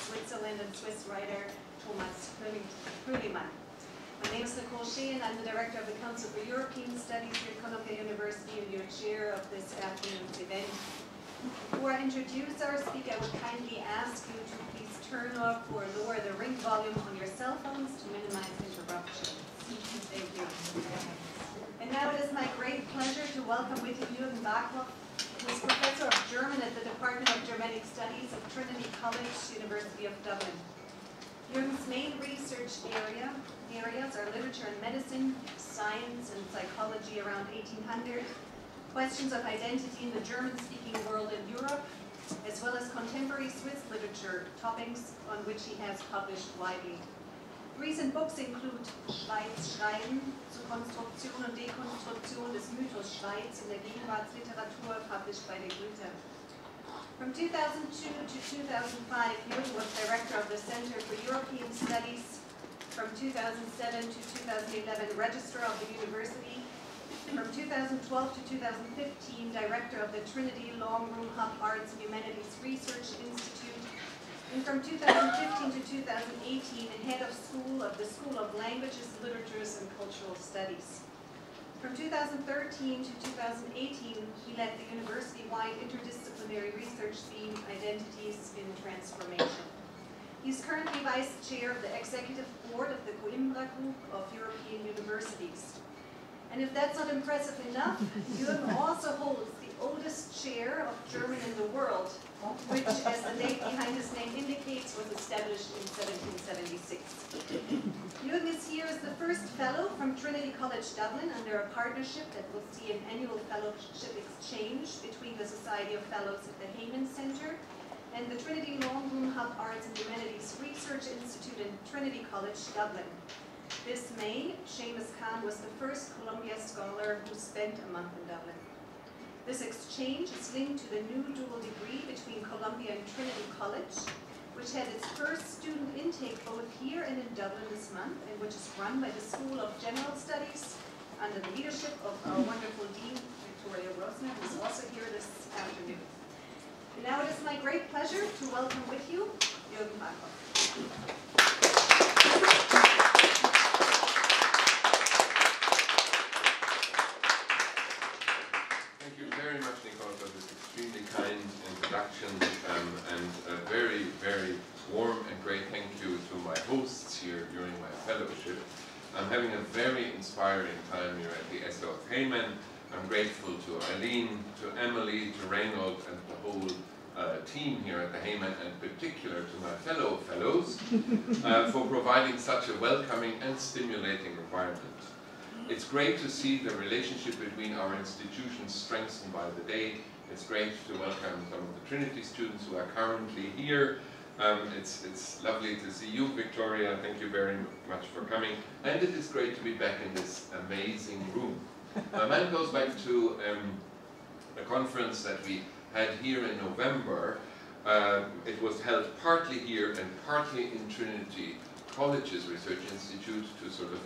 Switzerland and Swiss writer Thomas Krullemann. My name is Nicole, and I'm the Director of the Council for European Studies here at Columbia University and your chair of this afternoon's event. Before I introduce our speaker, I would kindly ask you to please turn off or lower the ring volume on your cell phones to minimize interruptions. Thank you. And now it is my great pleasure to welcome with you Jürgen Barkhoff, who is Professor of German at the Department of Germanic Studies of Trinity College, University of Dublin. Jürgen's main research areas are literature and medicine, science and psychology around 1800, questions of identity in the German-speaking world and Europe, as well as contemporary Swiss literature, topics on which he has published widely. Recent books include Schweiz Schreiben, zur Konstruktion und Dekonstruktion des Mythos Schweiz in der Gegenwartsliteratur, published by De Gruyter. From 2002 to 2005, Jürgen was director of the Center for European Studies. From 2007 to 2011, registrar of the university. From 2012 to 2015, director of the Trinity Long Room Hub Arts and Humanities Research Institute. And from 2015 to 2018, head of school of the School of Languages, Literatures, and Cultural Studies. From 2013 to 2018, he led the university-wide interdisciplinary research theme, Identities in Transformation. He's currently vice chair of the executive board of the Coimbra Group of European Universities. And if that's not impressive enough, Jürgen also holds the oldest chair of German in the world, which, as the date behind his name indicates, was established in 1776. Jürgen is here as the first fellow from Trinity College Dublin under a partnership that will see an annual fellowship exchange between the Society of Fellows at the Heyman Center and the Trinity Long Room Hub Arts and Humanities Research Institute in Trinity College Dublin. This May, Seamus Khan was the first Columbia scholar who spent a month in Dublin. This exchange is linked to the new dual degree between Columbia and Trinity College, which had its first student intake both here and in Dublin this month, and which is run by the School of General Studies under the leadership of our wonderful dean, Victoria Rosner, who is also here this afternoon. And now it is my great pleasure to welcome with you Jürgen Barkhoff. Kind introduction and a very, very warm and great thank you to my hosts here during my fellowship. I'm having a very inspiring time here at the SO of Heyman. I'm grateful to Eileen, to Emily, to Reynold, and the whole team here at the Heyman, and particular to my fellow fellows for providing such a welcoming and stimulating environment. It's great to see the relationship between our institutions strengthened by the day. It's great to welcome some of the Trinity students who are currently here. It's lovely to see you, Victoria. Thank you very much for coming. And it is great to be back in this amazing room. My mind goes back to a conference that we had here in November. It was held partly here and partly in Trinity College's Research Institute to sort of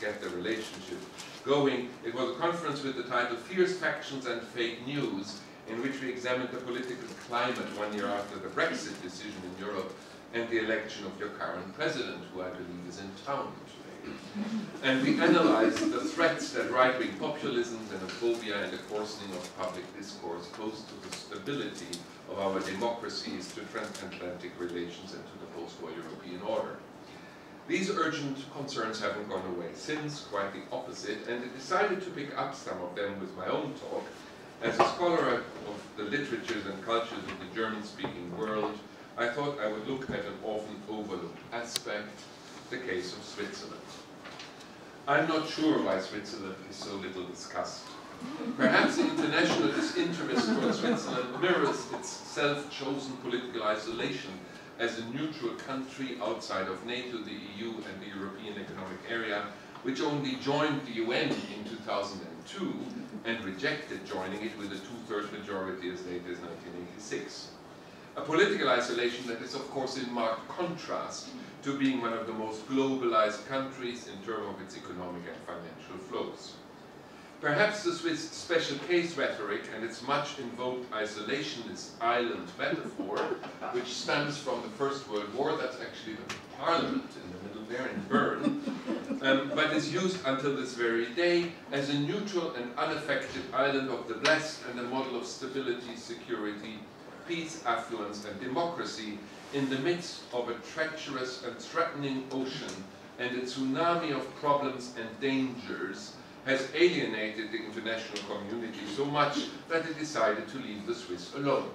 get the relationship going. It was a conference with the title Fierce Factions and Fake News, in which we examined the political climate 1 year after the Brexit decision in Europe and the election of your current president, who I believe is in town today. And we analyzed the threats that right-wing populism, xenophobia, and the coarsening of public discourse pose to the stability of our democracies, to transatlantic relations, and to the post-war European order. These urgent concerns haven't gone away since, quite the opposite, and I decided to pick up some of them with my own talk. As a scholar of the literatures and cultures of the German-speaking world, I thought I would look at an often overlooked aspect, the case of Switzerland. I'm not sure why Switzerland is so little discussed. Perhaps the international disinterest for Switzerland mirrors its self-chosen political isolation as a neutral country outside of NATO, the EU, and the European Economic Area, which only joined the UN in 2002 and rejected joining it with a two-thirds majority as late as 1986. A political isolation that is, of course, in marked contrast to being one of the most globalized countries in terms of its economic and financial flows. Perhaps the Swiss special case rhetoric and its much invoked isolationist island metaphor, which stems from the First World War, that's actually the parliament in the middle there in Bern, but is used until this very day as a neutral and unaffected island of the blessed and a model of stability, security, peace, affluence, and democracy in the midst of a treacherous and threatening ocean and a tsunami of problems and dangers has alienated the international community so much that it decided to leave the Swiss alone.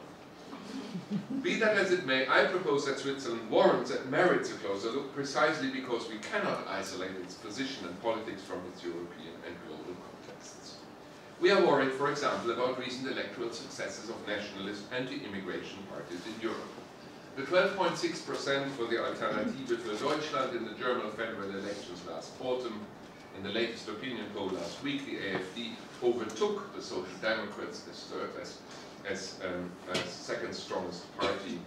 Be that as it may, I propose that Switzerland warrants and merits a closer look precisely because we cannot isolate its position and politics from its European and global contexts. We are worried, for example, about recent electoral successes of nationalist anti-immigration parties in Europe. The 12.6% for the Alternative für Deutschland in the German federal elections last autumn. In the latest opinion poll last week, the AfD overtook the Social Democrats as second strongest party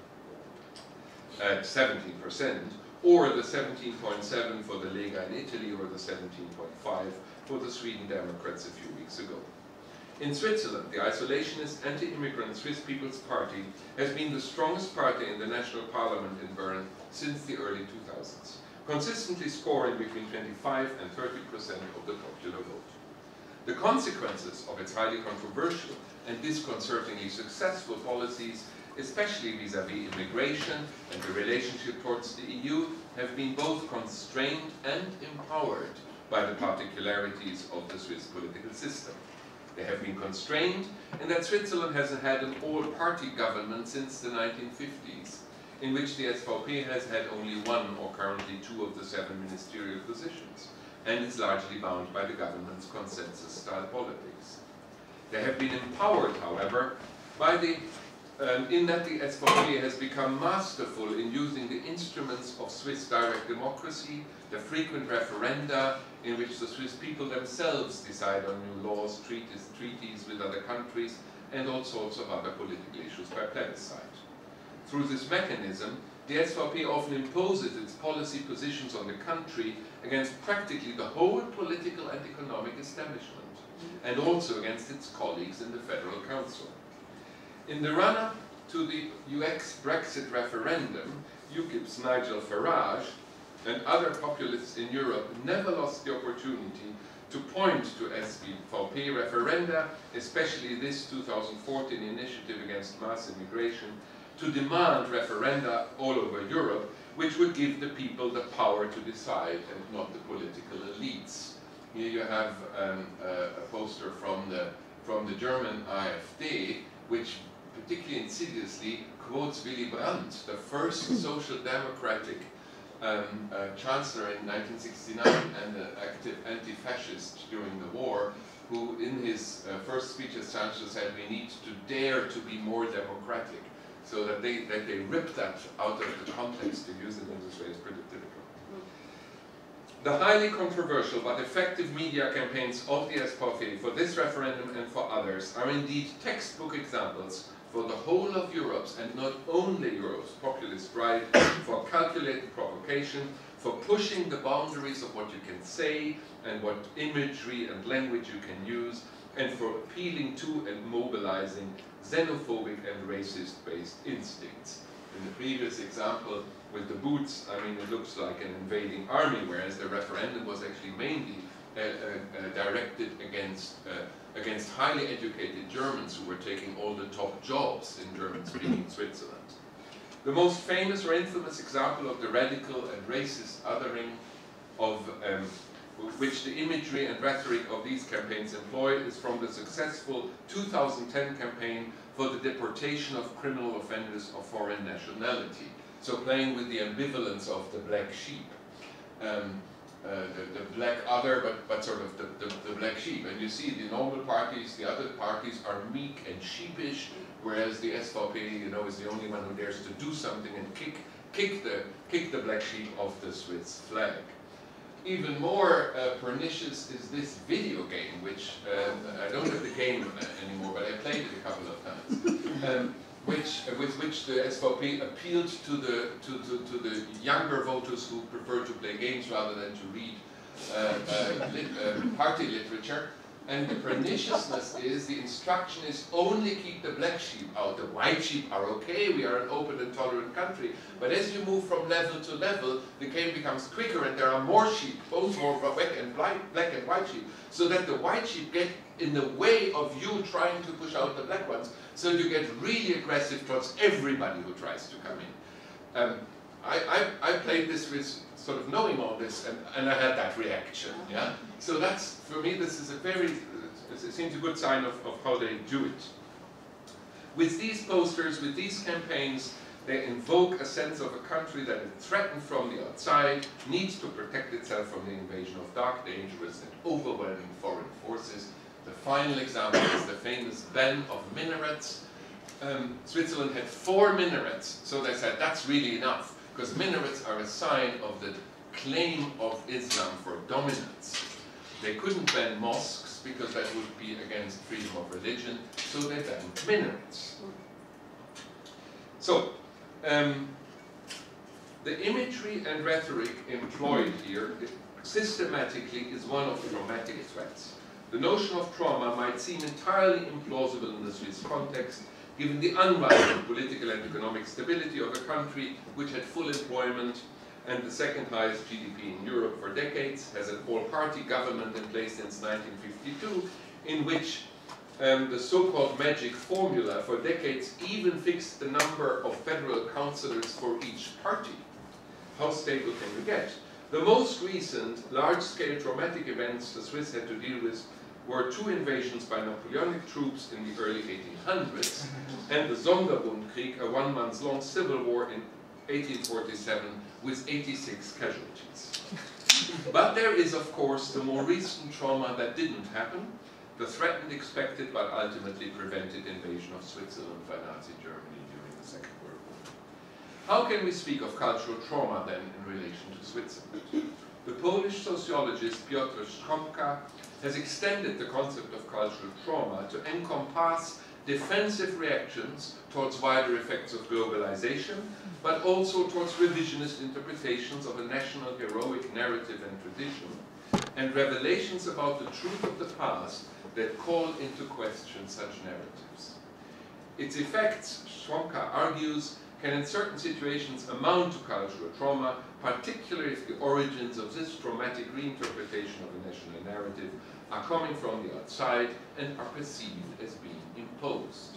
at 17%, or the 17.7% for the Lega in Italy, or the 17.5% for the Sweden Democrats a few weeks ago. In Switzerland, the isolationist anti-immigrant Swiss People's Party has been the strongest party in the national parliament in Bern since the early 2000s. Consistently scoring between 25% and 30% of the popular vote. The consequences of its highly controversial and disconcertingly successful policies, especially vis-à-vis immigration and the relationship towards the EU, have been both constrained and empowered by the particularities of the Swiss political system. They have been constrained in that Switzerland hasn't had an all-party government since the 1950s, in which the SVP has had only one or currently two of the 7 ministerial positions, and is largely bound by the government's consensus-style politics. They have been empowered, however, by in that the SVP has become masterful in using the instruments of Swiss direct democracy, the frequent referenda in which the Swiss people themselves decide on new laws, treaties with other countries, and all sorts of other political issues by plebiscite. Through this mechanism, the SVP often imposes its policy positions on the country against practically the whole political and economic establishment, and also against its colleagues in the Federal Council. In the run-up to the UX Brexit referendum, UKIP's Nigel Farage and other populists in Europe never lost the opportunity to point to SVP referenda, especially this 2014 initiative against mass immigration, to demand referenda all over Europe, which would give the people the power to decide and not the political elites. Here you have a poster from the German AfD, which particularly insidiously quotes Willy Brandt, the first social democratic chancellor in 1969 and an active anti-fascist during the war, who in his first speech as chancellor said, "We need to dare to be more democratic." So that they rip that out of the context to use it in this way is pretty difficult. The highly controversial but effective media campaigns of the SVP for this referendum and for others are indeed textbook examples for the whole of Europe's, and not only Europe's, populist drive for calculated provocation, for pushing the boundaries of what you can say and what imagery and language you can use, and for appealing to and mobilizing xenophobic and racist-based instincts. In the previous example with the boots, I mean, it looks like an invading army, whereas the referendum was actually mainly directed against highly educated Germans who were taking all the top jobs in German-speaking Switzerland. The most famous or infamous example of the radical and racist othering of which the imagery and rhetoric of these campaigns employ is from the successful 2010 campaign for the deportation of criminal offenders of foreign nationality. So playing with the ambivalence of the black sheep, the black other, but sort of the black sheep. And you see the normal parties, the other parties are meek and sheepish, whereas the SVP, you know, is the only one who dares to do something and kick the black sheep off the Swiss flag. Even more pernicious is this video game, which I don't have the game anymore, but I played it a couple of times, with which the SVP appealed to the younger voters who prefer to play games rather than to read party literature, And the perniciousness is the instructionists only keep the black sheep out. The white sheep are okay, we are an open and tolerant country. But as you move from level to level, the game becomes quicker and there are more sheep, both more black and white sheep, so that the white sheep get in the way of you trying to push out the black ones. So you get really aggressive towards everybody who tries to come in. I played this with sort of knowing all this, and I had that reaction. Yeah. So that's, for me, this is a very, it seems a good sign of how they do it. With these posters, with these campaigns, they invoke a sense of a country that is threatened from the outside, needs to protect itself from the invasion of dark, dangerous, and overwhelming foreign forces. The final example is the famous ban of minarets. Switzerland had 4 minarets, so they said that's really enough. Because minarets are a sign of the claim of Islam for dominance. They couldn't ban mosques because that would be against freedom of religion, so they banned minarets. So, the imagery and rhetoric employed here systematically is one of traumatic threats. The notion of trauma might seem entirely implausible in the Swiss context, given the unrivaled political and economic stability of a country which had full employment and the second highest GDP in Europe for decades, has an all-party government in place since 1952, in which the so-called magic formula for decades even fixed the number of federal councillors for each party. How stable can you get? The most recent large-scale traumatic events the Swiss had to deal with were 2 invasions by Napoleonic troops in the early 1800s, and the Sonderbundkrieg, a 1-month-long civil war in 1847 with 86 casualties. But there is, of course, the more recent trauma that didn't happen, the threatened, expected, but ultimately prevented invasion of Switzerland by Nazi Germany during the Second World War. How can we speak of cultural trauma, then, in relation to Switzerland? The Polish sociologist Piotr Stromka has extended the concept of cultural trauma to encompass defensive reactions towards wider effects of globalization, but also towards revisionist interpretations of a national heroic narrative and tradition, and revelations about the truth of the past that call into question such narratives. Its effects, Stromka argues, can in certain situations amount to cultural trauma, particularly if the origins of this traumatic reinterpretation of a national narrative are coming from the outside and are perceived as being imposed.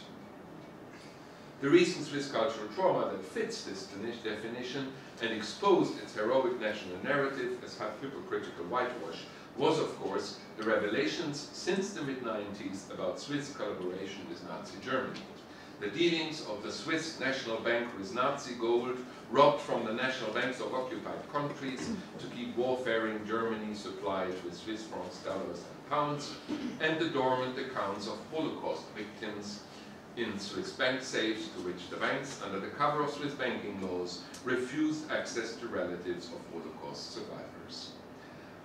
The recent Swiss cultural trauma that fits this definition and exposed its heroic national narrative as hypocritical whitewash was, of course, the revelations since the mid-90s about Swiss collaboration with Nazi Germany. The dealings of the Swiss National Bank with Nazi gold robbed from the national banks of occupied countries to keep warfaring Germany supplied with Swiss francs, dollars, and pounds, and the dormant accounts of Holocaust victims in Swiss bank safes to which the banks, under the cover of Swiss banking laws, refused access to relatives of Holocaust survivors.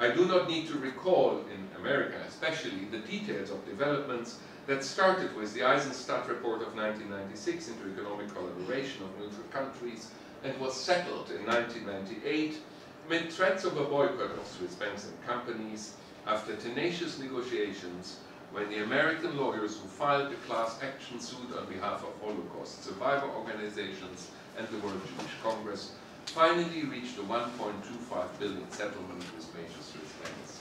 I do not need to recall, in America especially, the details of developments that started with the Eisenstadt report of 1996 into economic collaboration of neutral countries and was settled in 1998 amid threats of a boycott of Swiss banks and companies after tenacious negotiations when the American lawyers who filed the class action suit on behalf of Holocaust survivor organizations and the World Jewish Congress finally reached a 1.25 billion settlement with major Swiss banks.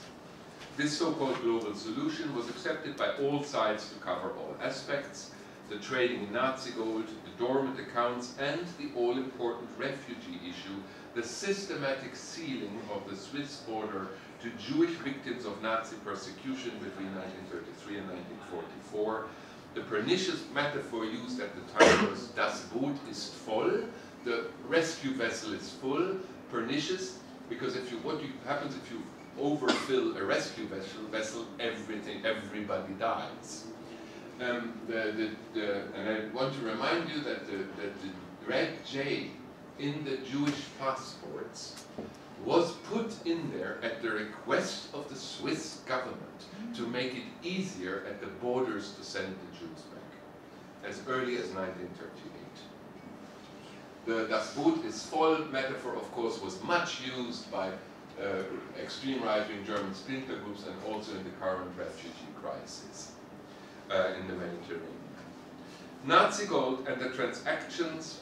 This so-called global solution was accepted by all sides to cover all aspects, the trading in Nazi gold, the dormant accounts, and the all-important refugee issue, the systematic sealing of the Swiss border to Jewish victims of Nazi persecution between 1933 and 1944. The pernicious metaphor used at the time was das Boot ist voll, the rescue vessel is full, pernicious, because if you, what happens if you overfill a rescue vessel, everybody dies. And I want to remind you that the red J in the Jewish passports was put in there at the request of the Swiss government to make it easier at the borders to send the Jews back, as early as 1938. The Das Boot ist voll metaphor, of course, was much used by extreme right-wing German splinter groups, and also in the current refugee crisis in the Mediterranean. Nazi gold and the transactions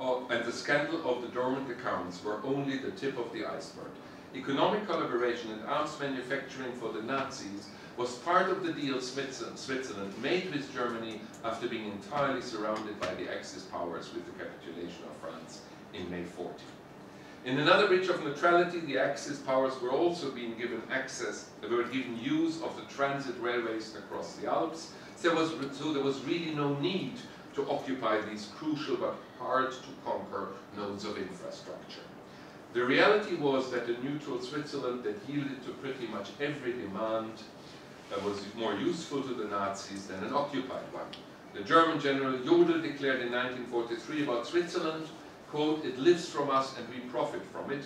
and the scandal of the dormant accounts were only the tip of the iceberg. Economic collaboration and arms manufacturing for the Nazis was part of the deal Switzerland made with Germany after being entirely surrounded by the Axis powers with the capitulation of France in May 40. In another breach of neutrality, the Axis powers were also being given access, they were given use of the transit railways across the Alps, so there was really no need to occupy these crucial but hard to conquer nodes of infrastructure. The reality was that a neutral Switzerland that yielded to pretty much every demand was more useful to the Nazis than an occupied one. The German general Jodl declared in 1943 about Switzerland, quote, "It lives from us and we profit from it,"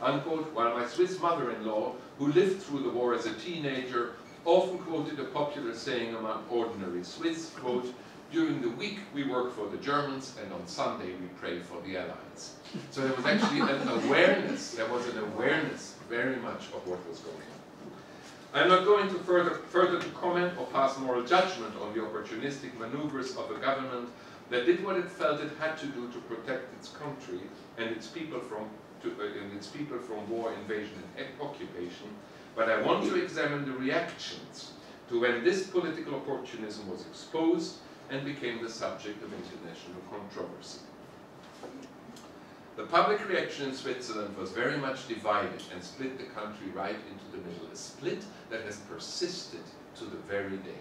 unquote, while my Swiss mother-in-law, who lived through the war as a teenager, often quoted a popular saying among ordinary Swiss, quote, "During the week we work for the Germans and on Sunday we pray for the Allies." So there was actually an awareness, there was an awareness very much of what was going on. I'm not going to further to comment or pass moral judgment on the opportunistic maneuvers of a government that did what it felt it had to do to protect its country and its people from war, invasion, and occupation, but I want to examine the reactions to when this political opportunism was exposed and became the subject of international controversy. The public reaction in Switzerland was very much divided and split the country right into the middle, a split that has persisted to the very day.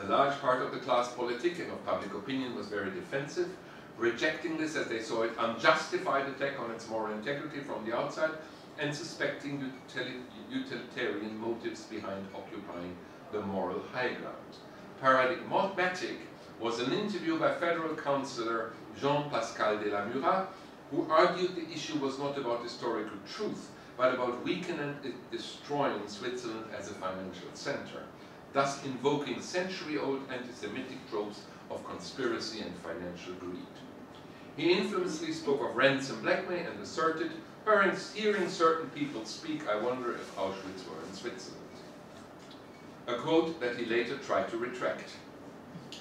A large part of the class politic and of public opinion was very defensive, rejecting this as they saw it unjustified attack on its moral integrity from the outside and suspecting utilitarian motives behind occupying the moral high ground. Paradigmatic was an interview by Federal Councillor Jean-Pascal de la Murat, who argued the issue was not about historical truth, but about weakening and destroying Switzerland as a financial centre, thus invoking century-old anti-Semitic tropes of conspiracy and financial greed. He infamously spoke of rents and blackmail and asserted, "Hearing certain people speak, I wonder if Auschwitz were in Switzerland." A quote that he later tried to retract.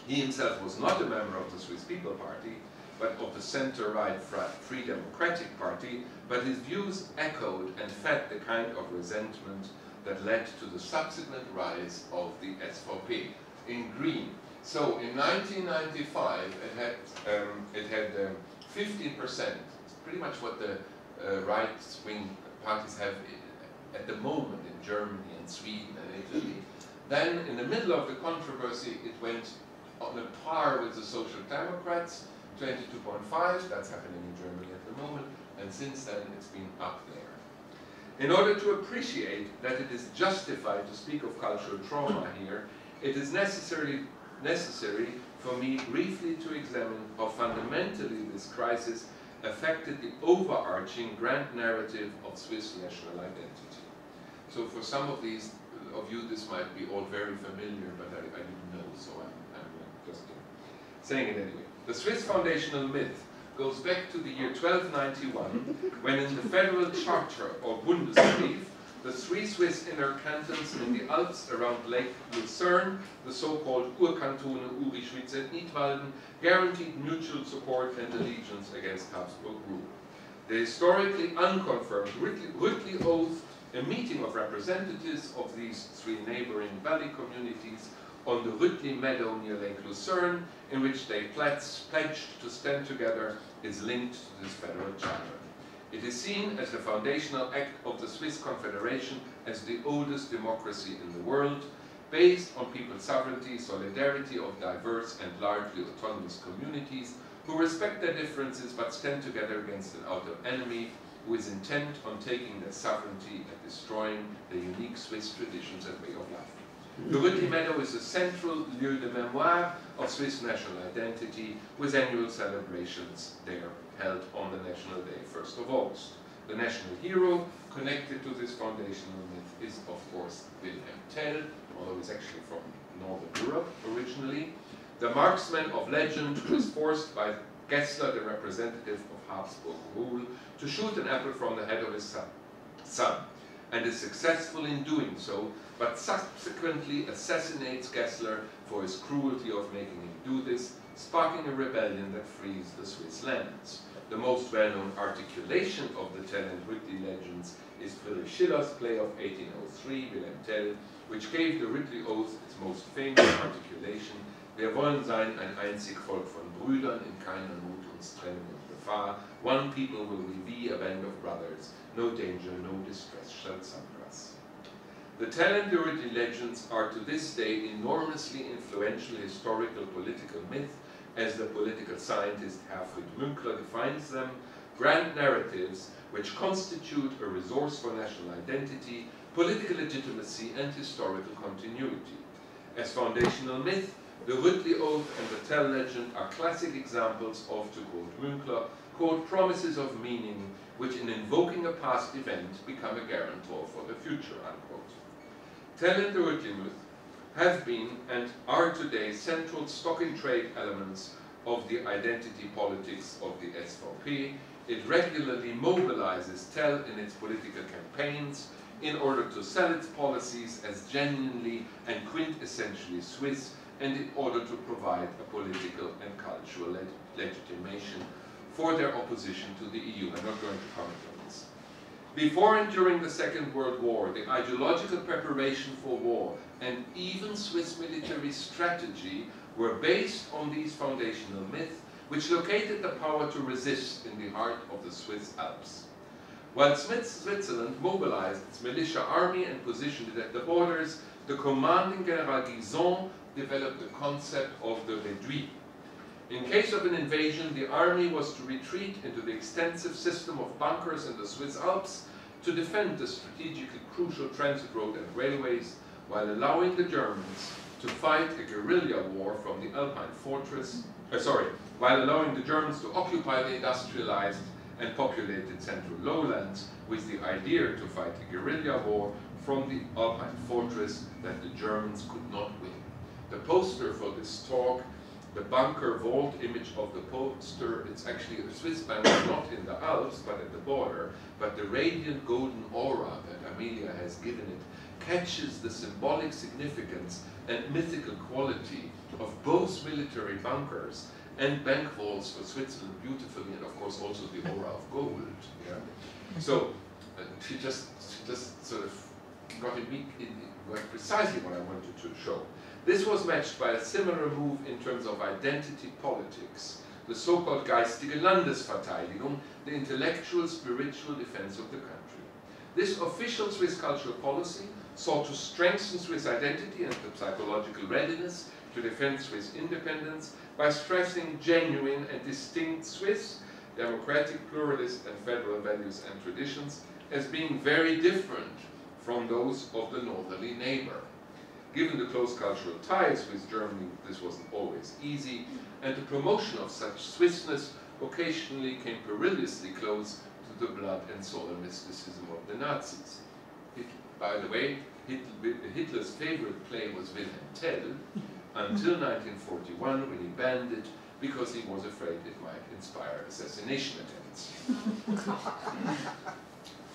He himself was not a member of the Swiss People Party, but of the centre-right Free Democratic Party, but his views echoed and fed the kind of resentment that led to the subsequent rise of the SVP in green. So in 1995, it had 15%, pretty much what the right-wing parties have at the moment in Germany and Sweden and Italy. Then, in the middle of the controversy, it went on a par with the Social Democrats, 22.5, that's happening in Germany at the moment, and since then it's been up there. In order to appreciate that it is justified to speak of cultural trauma here, it is necessary for me briefly to examine how fundamentally this crisis affected the overarching grand narrative of Swiss national identity. So for some of these of you, this might be all very familiar, but I didn't know, so I'm just saying it anyway. The Swiss foundational myth goes back to the year 1291, when in the Federal Charter or Bundesbrief, the three Swiss inner cantons in the Alps around Lake Lucerne, the so-called Urkantone Uri, Schwyz and Nidwalden, guaranteed mutual support and allegiance against Habsburg rule. The historically unconfirmed Rütli Oath, a meeting of representatives of these three neighboring valley communities on the Rütli Meadow near Lake Lucerne, in which they pledged to stand together, is linked to this federal charter. It is seen as the foundational act of the Swiss Confederation as the oldest democracy in the world, based on people's sovereignty, solidarity of diverse and largely autonomous communities who respect their differences but stand together against an outer enemy who is intent on taking their sovereignty and destroying the unique Swiss traditions and way of life. The Rütli Meadow is a central lieu de mémoire of Swiss national identity, with annual celebrations there held on the National Day, 1st of August. The national hero connected to this foundational myth is, of course, Wilhelm Tell, although he's actually from Northern Europe originally. The marksman of legend who is forced by Gessler, the representative of Habsburg rule, to shoot an apple from the head of his son, and is successful in doing so, but subsequently assassinates Gessler for his cruelty of making him do this, sparking a rebellion that frees the Swiss lands. The most well-known articulation of the Tell and Rütli legends is Friedrich Schiller's play of 1803, Wilhelm Tell, which gave the Rütli Oath its most famous articulation: Wir wollen sein ein einzig Volk von Brüdern, in keiner Not uns trennen und Gefahr. One people will we be, a band of brothers. No danger, no distress shall sunder us. The Tell and Rütli legends are to this day enormously influential historical political myth, as the political scientist Herfried Münkler defines them, grand narratives which constitute a resource for national identity, political legitimacy, and historical continuity. As foundational myth, the Rütli Oath and the Tell legend are classic examples of, to quote Münkler, quote, promises of meaning which in invoking a past event become a guarantor for the future, unquote. Tell and the Rütli myth have been and are today central stock in trade elements of the identity politics of the SVP. It regularly mobilizes Tell in its political campaigns in order to sell its policies as genuinely and quintessentially Swiss, and in order to provide a political and cultural legitimation for their opposition to the EU. I'm not going to comment on this. Before and during the Second World War, the ideological preparation for war and even Swiss military strategy were based on these foundational myths, which located the power to resist in the heart of the Swiss Alps. While Switzerland mobilized its militia army and positioned it at the borders, the commanding General Guisan developed the concept of the Réduit. In case of an invasion, the army was to retreat into the extensive system of bunkers in the Swiss Alps to defend the strategically crucial transit road and railways, while allowing the Germans to fight a guerrilla war from the Alpine fortress, while allowing the Germans to occupy the industrialized and populated central lowlands, with the idea to fight a guerrilla war from the Alpine fortress that the Germans could not win. The poster for this talk, the bunker vault image of the poster, it's actually a Swiss bunker, not in the Alps, but at the border, but the radiant golden aura that Amelia has given it catches the symbolic significance and mythical quality of both military bunkers and bank vaults for Switzerland beautifully, and of course also the aura of gold. Yeah. So she just sort of got precisely what I wanted to show. This was matched by a similar move in terms of identity politics, the so-called Geistige Landesverteidigung, the intellectual, spiritual defense of the country. This official Swiss cultural policy sought to strengthen Swiss identity and the psychological readiness to defend Swiss independence by stressing genuine and distinct Swiss, democratic, pluralist, and federal values and traditions as being very different from those of the northerly neighbor. Given the close cultural ties with Germany, this wasn't always easy, and the promotion of such Swissness occasionally came perilously close to the blood and soil mysticism of the Nazis. By the way, Hitler's favorite play was Wilhelm Tell, until 1941, when he banned it because he was afraid it might inspire assassination attempts.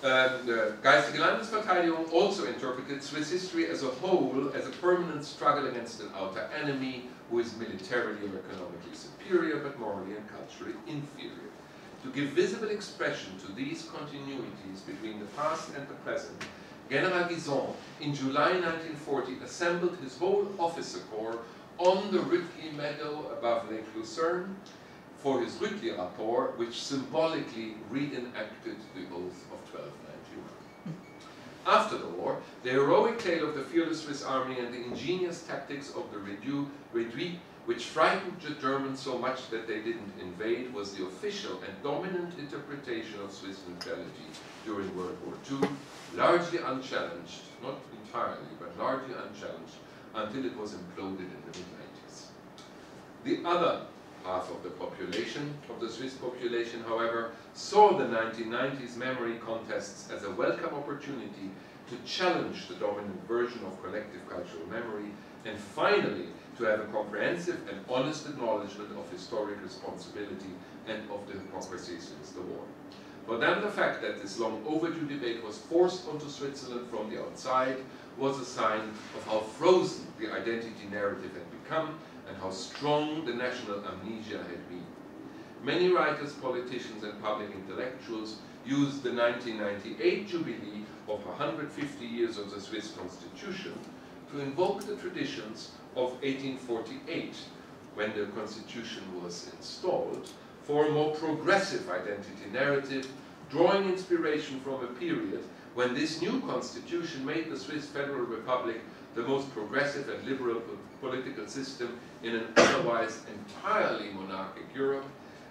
The Geistige Landesverteidigung also interpreted Swiss history as a whole as a permanent struggle against an outer enemy who is militarily or economically superior but morally and culturally inferior. To give visible expression to these continuities between the past and the present, General Guisan in July 1940 assembled his whole officer corps on the Rütli Meadow above Lake Lucerne for his Rütli Rapport, which symbolically reenacted the Oath of 1291. After the war, the heroic tale of the fearless Swiss army and the ingenious tactics of the Réduit, which frightened the Germans so much that they didn't invade, was the official and dominant interpretation of Swiss neutrality during World War II, largely unchallenged, not entirely, but largely unchallenged, until it was imploded in the mid-90s. The other half of the population, of the Swiss population, however, saw the 1990s memory contests as a welcome opportunity to challenge the dominant version of collective cultural memory and finally to have a comprehensive and honest acknowledgement of historic responsibility and of the hypocrisy since the war. For them, the fact that this long overdue debate was forced onto Switzerland from the outside was a sign of how frozen the identity narrative had become and how strong the national amnesia had been. Many writers, politicians, and public intellectuals used the 1998 jubilee of 150 years of the Swiss Constitution to invoke the traditions of 1848, when the Constitution was installed, for a more progressive identity narrative, drawing inspiration from a period when this new constitution made the Swiss Federal Republic the most progressive and liberal political system in an otherwise entirely monarchic Europe,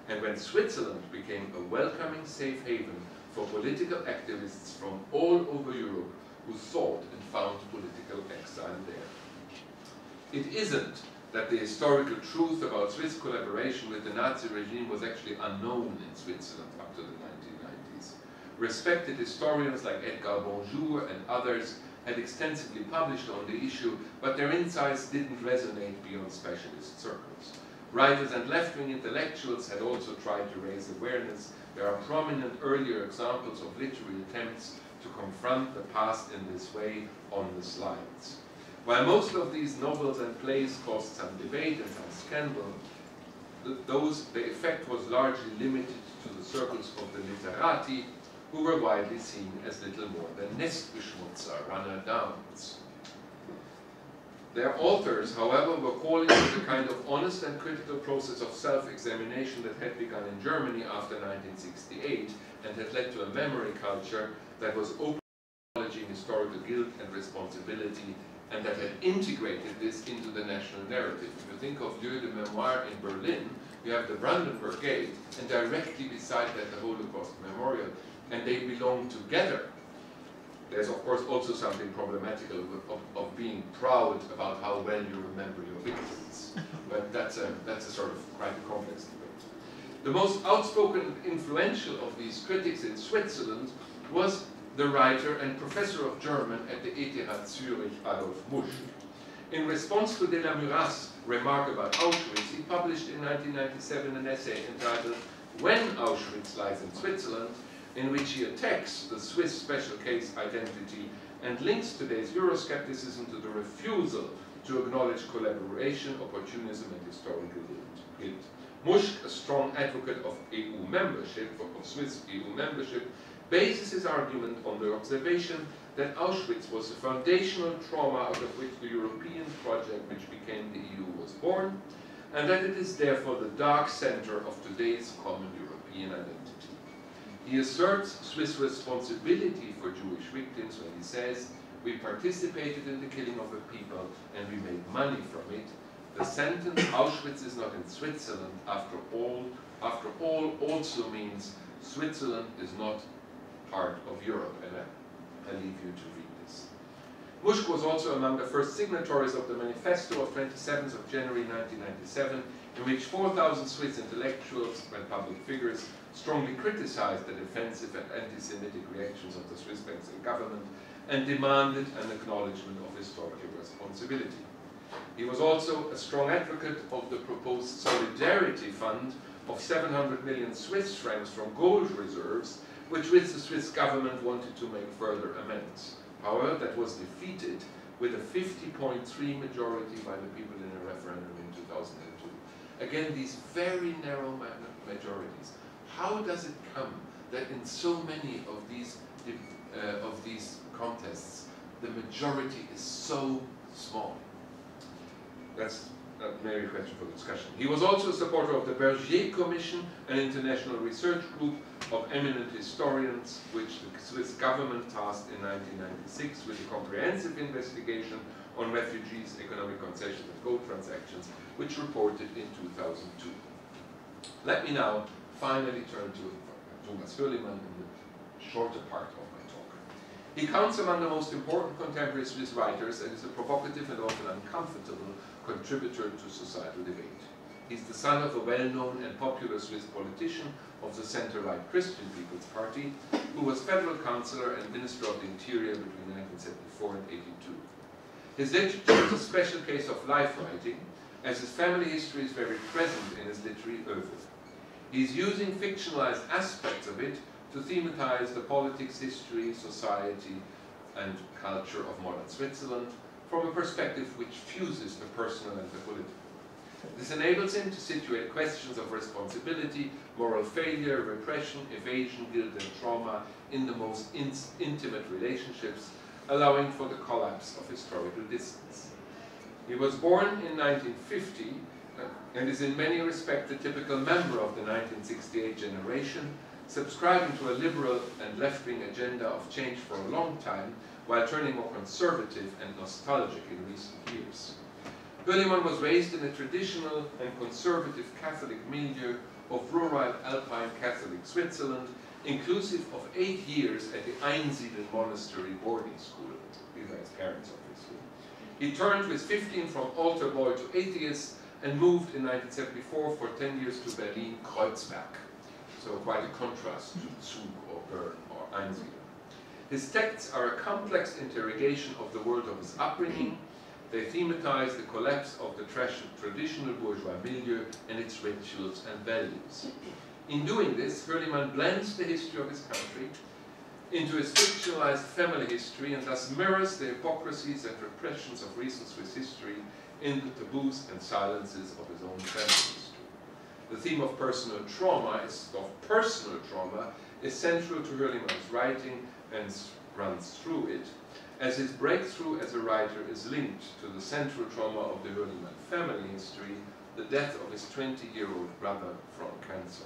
and when Switzerland became a welcoming safe haven for political activists from all over Europe who sought and found political exile there. It isn't that the historical truth about Swiss collaboration with the Nazi regime was actually unknown in Switzerland up to the 1990s. Respected historians like Edgar Bonjour and others had extensively published on the issue, but their insights didn't resonate beyond specialist circles. Writers and left-wing intellectuals had also tried to raise awareness. There are prominent earlier examples of literary attempts to confront the past in this way on the slides. While most of these novels and plays caused some debate and some scandal, the effect was largely limited to the circles of the literati, who were widely seen as little more than Nestbeschmutzer, runner-downs. Their authors, however, were calling for the kind of honest and critical process of self-examination that had begun in Germany after 1968 and had led to a memory culture that was open to acknowledging historical guilt and responsibility, and that had integrated this into the national narrative. If you think of Lieu de Mémoire in Berlin, you have the Brandenburg Gate, and directly beside that the Holocaust Memorial, and they belong together. There's, of course, also something problematical of being proud about how well you remember your victims. But that's a sort of quite complex debate. The most outspoken and influential of these critics in Switzerland was the writer and professor of German at the ETH Zurich, Adolf Musch. In response to de la Murat's remark about Auschwitz, he published in 1997 an essay entitled When Auschwitz Lies in Switzerland, in which he attacks the Swiss special case identity and links today's Euroscepticism to the refusal to acknowledge collaboration, opportunism, and historical guilt. Musch, a strong advocate of Swiss EU membership, bases his argument on the observation that Auschwitz was a foundational trauma out of which the European project which became the EU was born, and that it is therefore the dark center of today's common European identity. He asserts Swiss responsibility for Jewish victims when he says, "We participated in the killing of a people and we made money from it." The sentence "Auschwitz is not in Switzerland after all also means Switzerland is not part of Europe, and I leave you to read this. Musch was also among the first signatories of the manifesto of 27th of January 1997, in which 4,000 Swiss intellectuals and public figures strongly criticized the defensive and anti-Semitic reactions of the Swiss banks and government and demanded an acknowledgement of historical responsibility. He was also a strong advocate of the proposed Solidarity Fund of 700 million Swiss francs from gold reserves, which the Swiss government wanted to make further amends. However, that was defeated with a 50.3 majority by the people in a referendum in 2002. Again, these very narrow majorities. How does it come that in so many of these contests, the majority is so small? That's maybe a question for discussion. He was also a supporter of the Bergier Commission, an international research group of eminent historians, which the Swiss government tasked in 1996 with a comprehensive investigation on refugees, economic concessions, and gold transactions, which reported in 2002. Let me now finally turn to Thomas Krullemann in the shorter part of my talk. He counts among the most important contemporary Swiss writers and is a provocative and often uncomfortable contributor to societal debate. He's the son of a well-known and popular Swiss politician of the center-right Christian People's Party, who was federal councillor and Minister of the Interior between 1974 and 82. His literature is a special case of life writing, as his family history is very present in his literary oeuvre. He is using fictionalized aspects of it to thematize the politics, history, society, and culture of modern Switzerland from a perspective which fuses the personal and the political. This enables him to situate questions of responsibility, moral failure, repression, evasion, guilt, and trauma in the most intimate relationships, allowing for the collapse of historical distance. He was born in 1950 and is in many respects a typical member of the 1968 generation, subscribing to a liberal and left-wing agenda of change for a long time, while turning more conservative and nostalgic in recent years. Hürlimann was raised in a traditional and conservative Catholic milieu of rural Alpine Catholic Switzerland, inclusive of 8 years at the Einsiedeln Monastery boarding school. These are his parents, obviously. He turned with 15 from altar boy to atheist and moved in 1974 for 10 years to Berlin-Kreuzberg. So quite a contrast to Zug or Bern or Einsiedeln. His texts are a complex interrogation of the world of his upbringing. They thematize the collapse of the traditional bourgeois milieu and its rituals and values. In doing this, Hürlimann blends the history of his country into his fictionalized family history and thus mirrors the hypocrisies and repressions of recent Swiss history in the taboos and silences of his own family history. The theme of personal trauma is central to Hürlimann's writing and runs through it, as his breakthrough as a writer is linked to the central trauma of the Hürlimann family history, the death of his 20-year-old brother from cancer.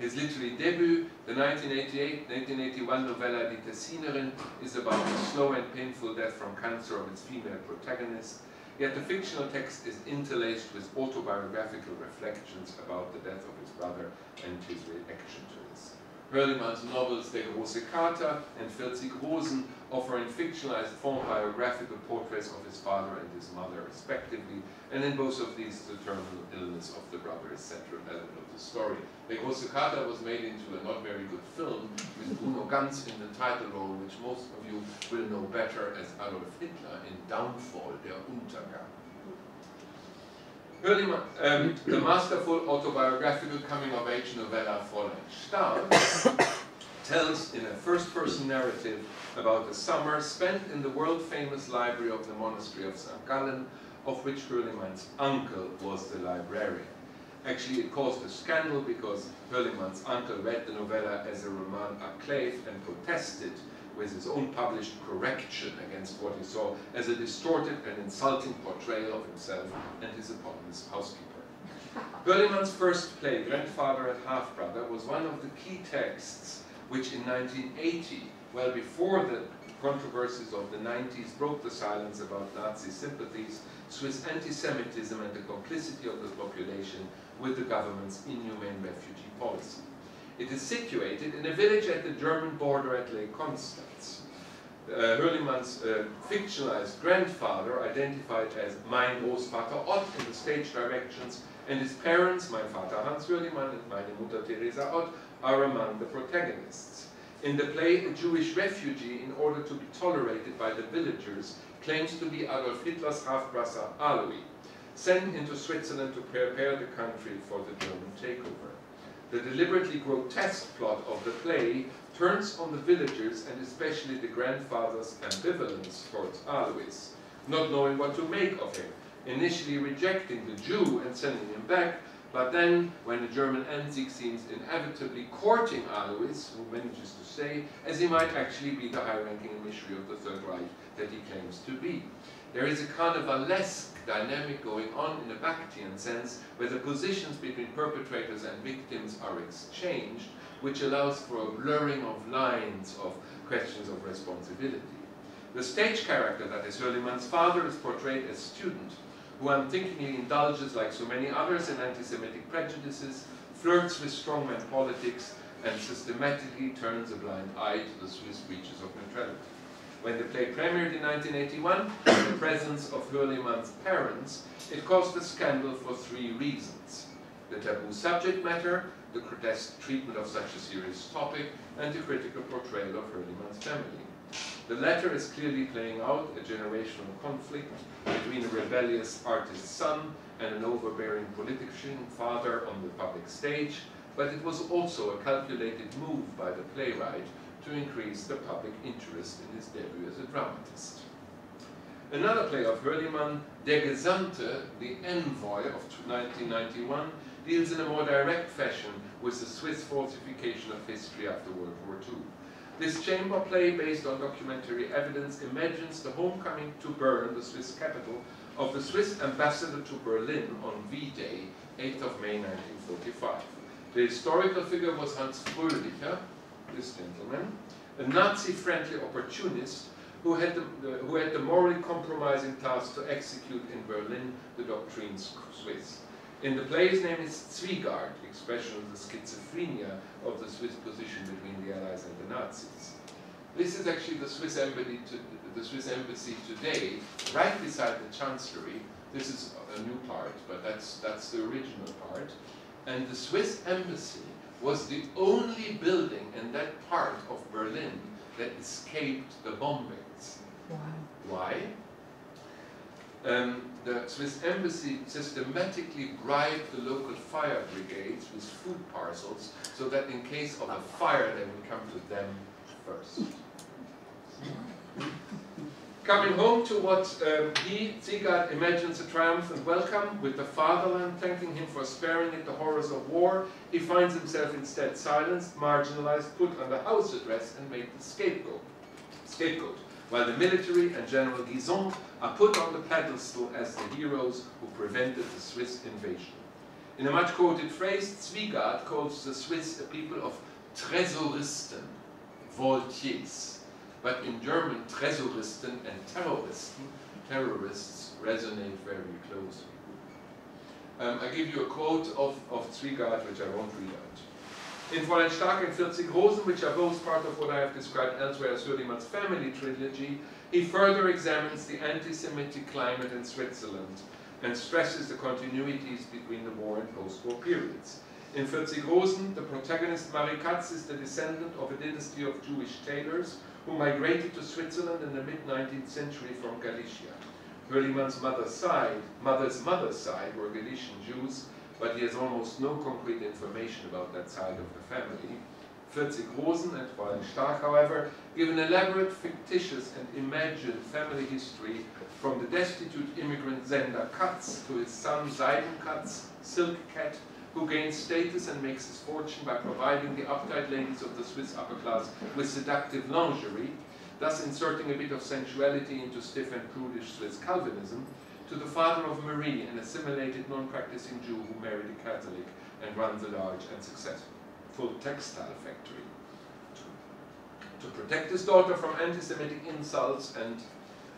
His literary debut, the 1981 novella Die Tessinerin, is about the slow and painful death from cancer of its female protagonist, yet the fictional text is interlaced with autobiographical reflections about the death of his brother and his reaction to this. Hürlimann's novels De Große Kater and 40 Rosen offer in fictionalized form biographical portraits of his father and his mother respectively, and in both of these the terminal illness of the brother is central element of the story. De Große Kater was made into a not very good film with Bruno Ganz in the title role, which most of you will know better as Adolf Hitler in Downfall, der Untergang. Hürlimann, the masterful autobiographical coming-of-age novella Fräulein Stahl tells in a first-person narrative about the summer spent in the world-famous library of the monastery of St. Gallen, of which Hürlimann's uncle was the librarian. Actually, it caused a scandal because Hürlimann's uncle read the novella as a roman à clef and protested with his own published correction against what he saw as a distorted and insulting portrayal of himself and his eponymous housekeeper. Hürlimann's first play, Grandfather and Half-Brother, was one of the key texts which in 1980, well before the controversies of the 90s, broke the silence about Nazi sympathies, Swiss anti-Semitism and the complicity of the population with the government's inhumane refugee policy. It is situated in a village at the German border at Lake Constance. Hürlimann's fictionalized grandfather, identified as Mein Großvater Ott in the stage directions, and his parents, Mein Vater Hans Hürlimann and Meine Mutter Teresa Ott, are among the protagonists. In the play, a Jewish refugee, in order to be tolerated by the villagers, claims to be Adolf Hitler's half-brother Alois, sent into Switzerland to prepare the country for the German takeover. The deliberately grotesque plot of the play turns on the villagers and especially the grandfather's ambivalence towards Alois, not knowing what to make of him, initially rejecting the Jew and sending him back, but then when the German Anzig seems inevitably courting Alois, who manages to stay, as he might actually be the high-ranking emissary of the Third Reich that he claims to be. There is a carnivalesque dynamic going on in a Bakhtian sense, where the positions between perpetrators and victims are exchanged, which allows for a blurring of lines of questions of responsibility. The stage character, that is Hürlimann's father, is portrayed as a student, who unthinkingly indulges, like so many others, in anti-Semitic prejudices, flirts with strongman politics, and systematically turns a blind eye to the Swiss breaches of neutrality. When the play premiered in 1981, in the presence of Hürlimann's parents, it caused a scandal for three reasons: the taboo subject matter, the grotesque treatment of such a serious topic, and the critical portrayal of Hürlimann's family. The latter is clearly playing out a generational conflict between a rebellious artist's son and an overbearing politician father on the public stage, but it was also a calculated move by the playwright to increase the public interest in his debut as a dramatist. Another play of Hölderlin, Der Gesandte, the Envoy of 1991, deals in a more direct fashion with the Swiss falsification of history after World War II. This chamber play, based on documentary evidence, imagines the homecoming to Bern, the Swiss capital, of the Swiss ambassador to Berlin on V-Day, 8th of May 1945. The historical figure was Hans Fröhlicher, this gentleman, a Nazi-friendly opportunist who had the morally compromising task to execute in Berlin the doctrine Swiss. In the play, his name is Zwiegard, expression of the schizophrenia of the Swiss position between the Allies and the Nazis. This is actually the Swiss embassy today, right beside the Chancellery. This is a new part, but that's the original part. And the Swiss embassy was the only building in that part of Berlin that escaped the bombings. Wow. Why? The Swiss embassy systematically bribed the local fire brigades with food parcels so that in case of a fire they would come to them first. Coming home to what Zwiegard imagines a triumphant welcome with the fatherland thanking him for sparing it the horrors of war, he finds himself instead silenced, marginalized, put under house arrest and made the scapegoat, while the military and General Guisan are put on the pedestal as the heroes who prevented the Swiss invasion. In a much quoted phrase, Zwiegard calls the Swiss a people of Tresoristen, Voltiers. But in German, Tresoristen and terrorists resonate very closely. I give you a quote of Zwiegard, which I won't read out. In Fräulein Stark and 40 Rosen, which are both part of what I have described elsewhere as Hölderlin's family trilogy, he further examines the anti-Semitic climate in Switzerland and stresses the continuities between the war and post-war periods. In 40 Rosen, the protagonist Marie Katz is the descendant of a dynasty of Jewish tailors who migrated to Switzerland in the mid-19th century from Galicia. Hölderlin's mother's side were Galician Jews, but he has almost no concrete information about that side of the family. 40 Rosen and Fräulein Stark, however, give an elaborate, fictitious and imagined family history from the destitute immigrant Sender Katz to his son Seidenkatz, Silk Cat, who gains status and makes his fortune by providing the uptight ladies of the Swiss upper class with seductive lingerie, thus inserting a bit of sensuality into stiff and prudish Swiss Calvinism, to the father of Marie, an assimilated non-practicing Jew who married a Catholic and runs a large and successful textile factory. To protect his daughter from anti-Semitic insults and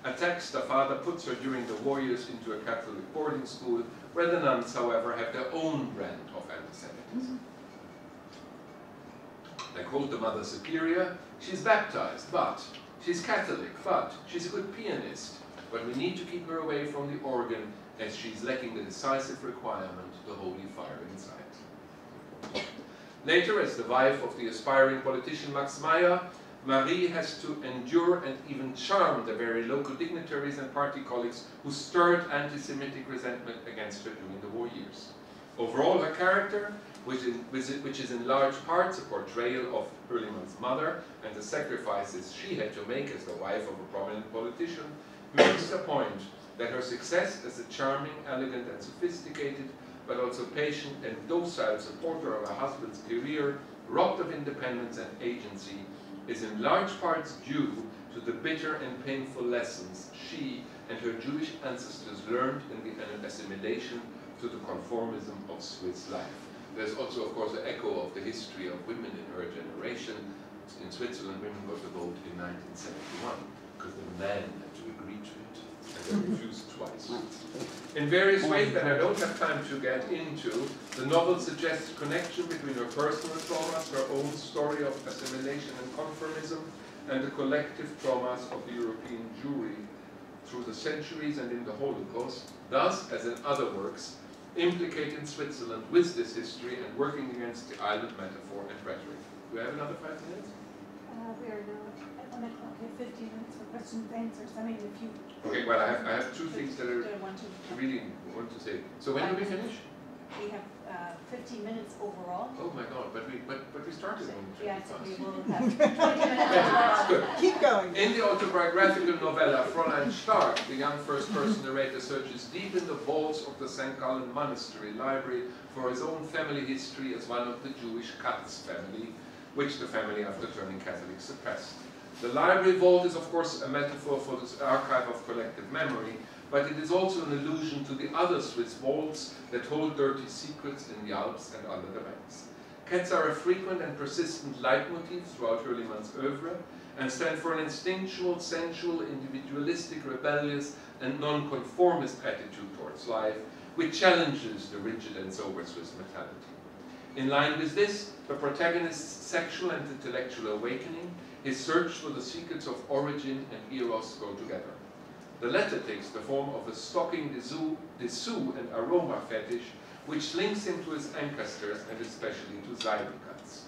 attacks, the father puts her during the war years into a Catholic boarding school, where the nuns, however, have their own brand of anti-Semitism. They quote the mother superior, she's baptized, but she's Catholic, but she's a good pianist, but we need to keep her away from the organ as she's lacking the decisive requirement, the holy fire inside. Later, as the wife of the aspiring politician Max Meyer, Marie has to endure and even charm the very local dignitaries and party colleagues who stirred anti-Semitic resentment against her during the war years. Overall, her character, which is in large parts a portrayal of Hölderlin's mother and the sacrifices she had to make as the wife of a prominent politician, makes the point that her success as a charming, elegant and sophisticated, but also patient and docile supporter of her husband's career, robbed of independence and agency, is in large parts due to the bitter and painful lessons she and her Jewish ancestors learned in the assimilation to the conformism of Swiss life. There's also, of course, an echo of the history of women in her generation. In Switzerland, women got the vote in 1971 because the men had to agree to it, and they refused twice. In various ways that I don't have time to get into, the novel suggests a connection between her personal traumas, her own story of assimilation and conformism, and the collective traumas of the European Jewry through the centuries and in the Holocaust, thus, as in other works, implicating Switzerland with this history and working against the island metaphor and rhetoric. Do we have another 5 minutes? We are now. make okay, 15 minutes for questions and answers. I mean, if you... Okay, well, I have two things that I really want to say. So when do we finish? We have 15 minutes overall. Oh my God! But we started on 20 past. Yeah, we will have 20 minutes. Good. Keep going. In the autobiographical novella Fräulein Stark, the young first-person narrator searches deep in the vaults of the St. Gallen Monastery library for his own family history as one of the Jewish Katz family, which the family, after turning Catholic, suppressed. The library vault is, of course, a metaphor for this archive of collective memory. But it is also an allusion to the other Swiss vaults that hold dirty secrets in the Alps and under the Rocks. Cats are a frequent and persistent leitmotif throughout Hürlimann's oeuvre and stand for an instinctual, sensual, individualistic, rebellious, and nonconformist attitude towards life, which challenges the rigid and sober Swiss mentality. In line with this, the protagonist's sexual and intellectual awakening, his search for the secrets of origin and eros go together. The latter takes the form of a stocking dessous and aroma fetish, which links him to his ancestors and especially to Seidekatz.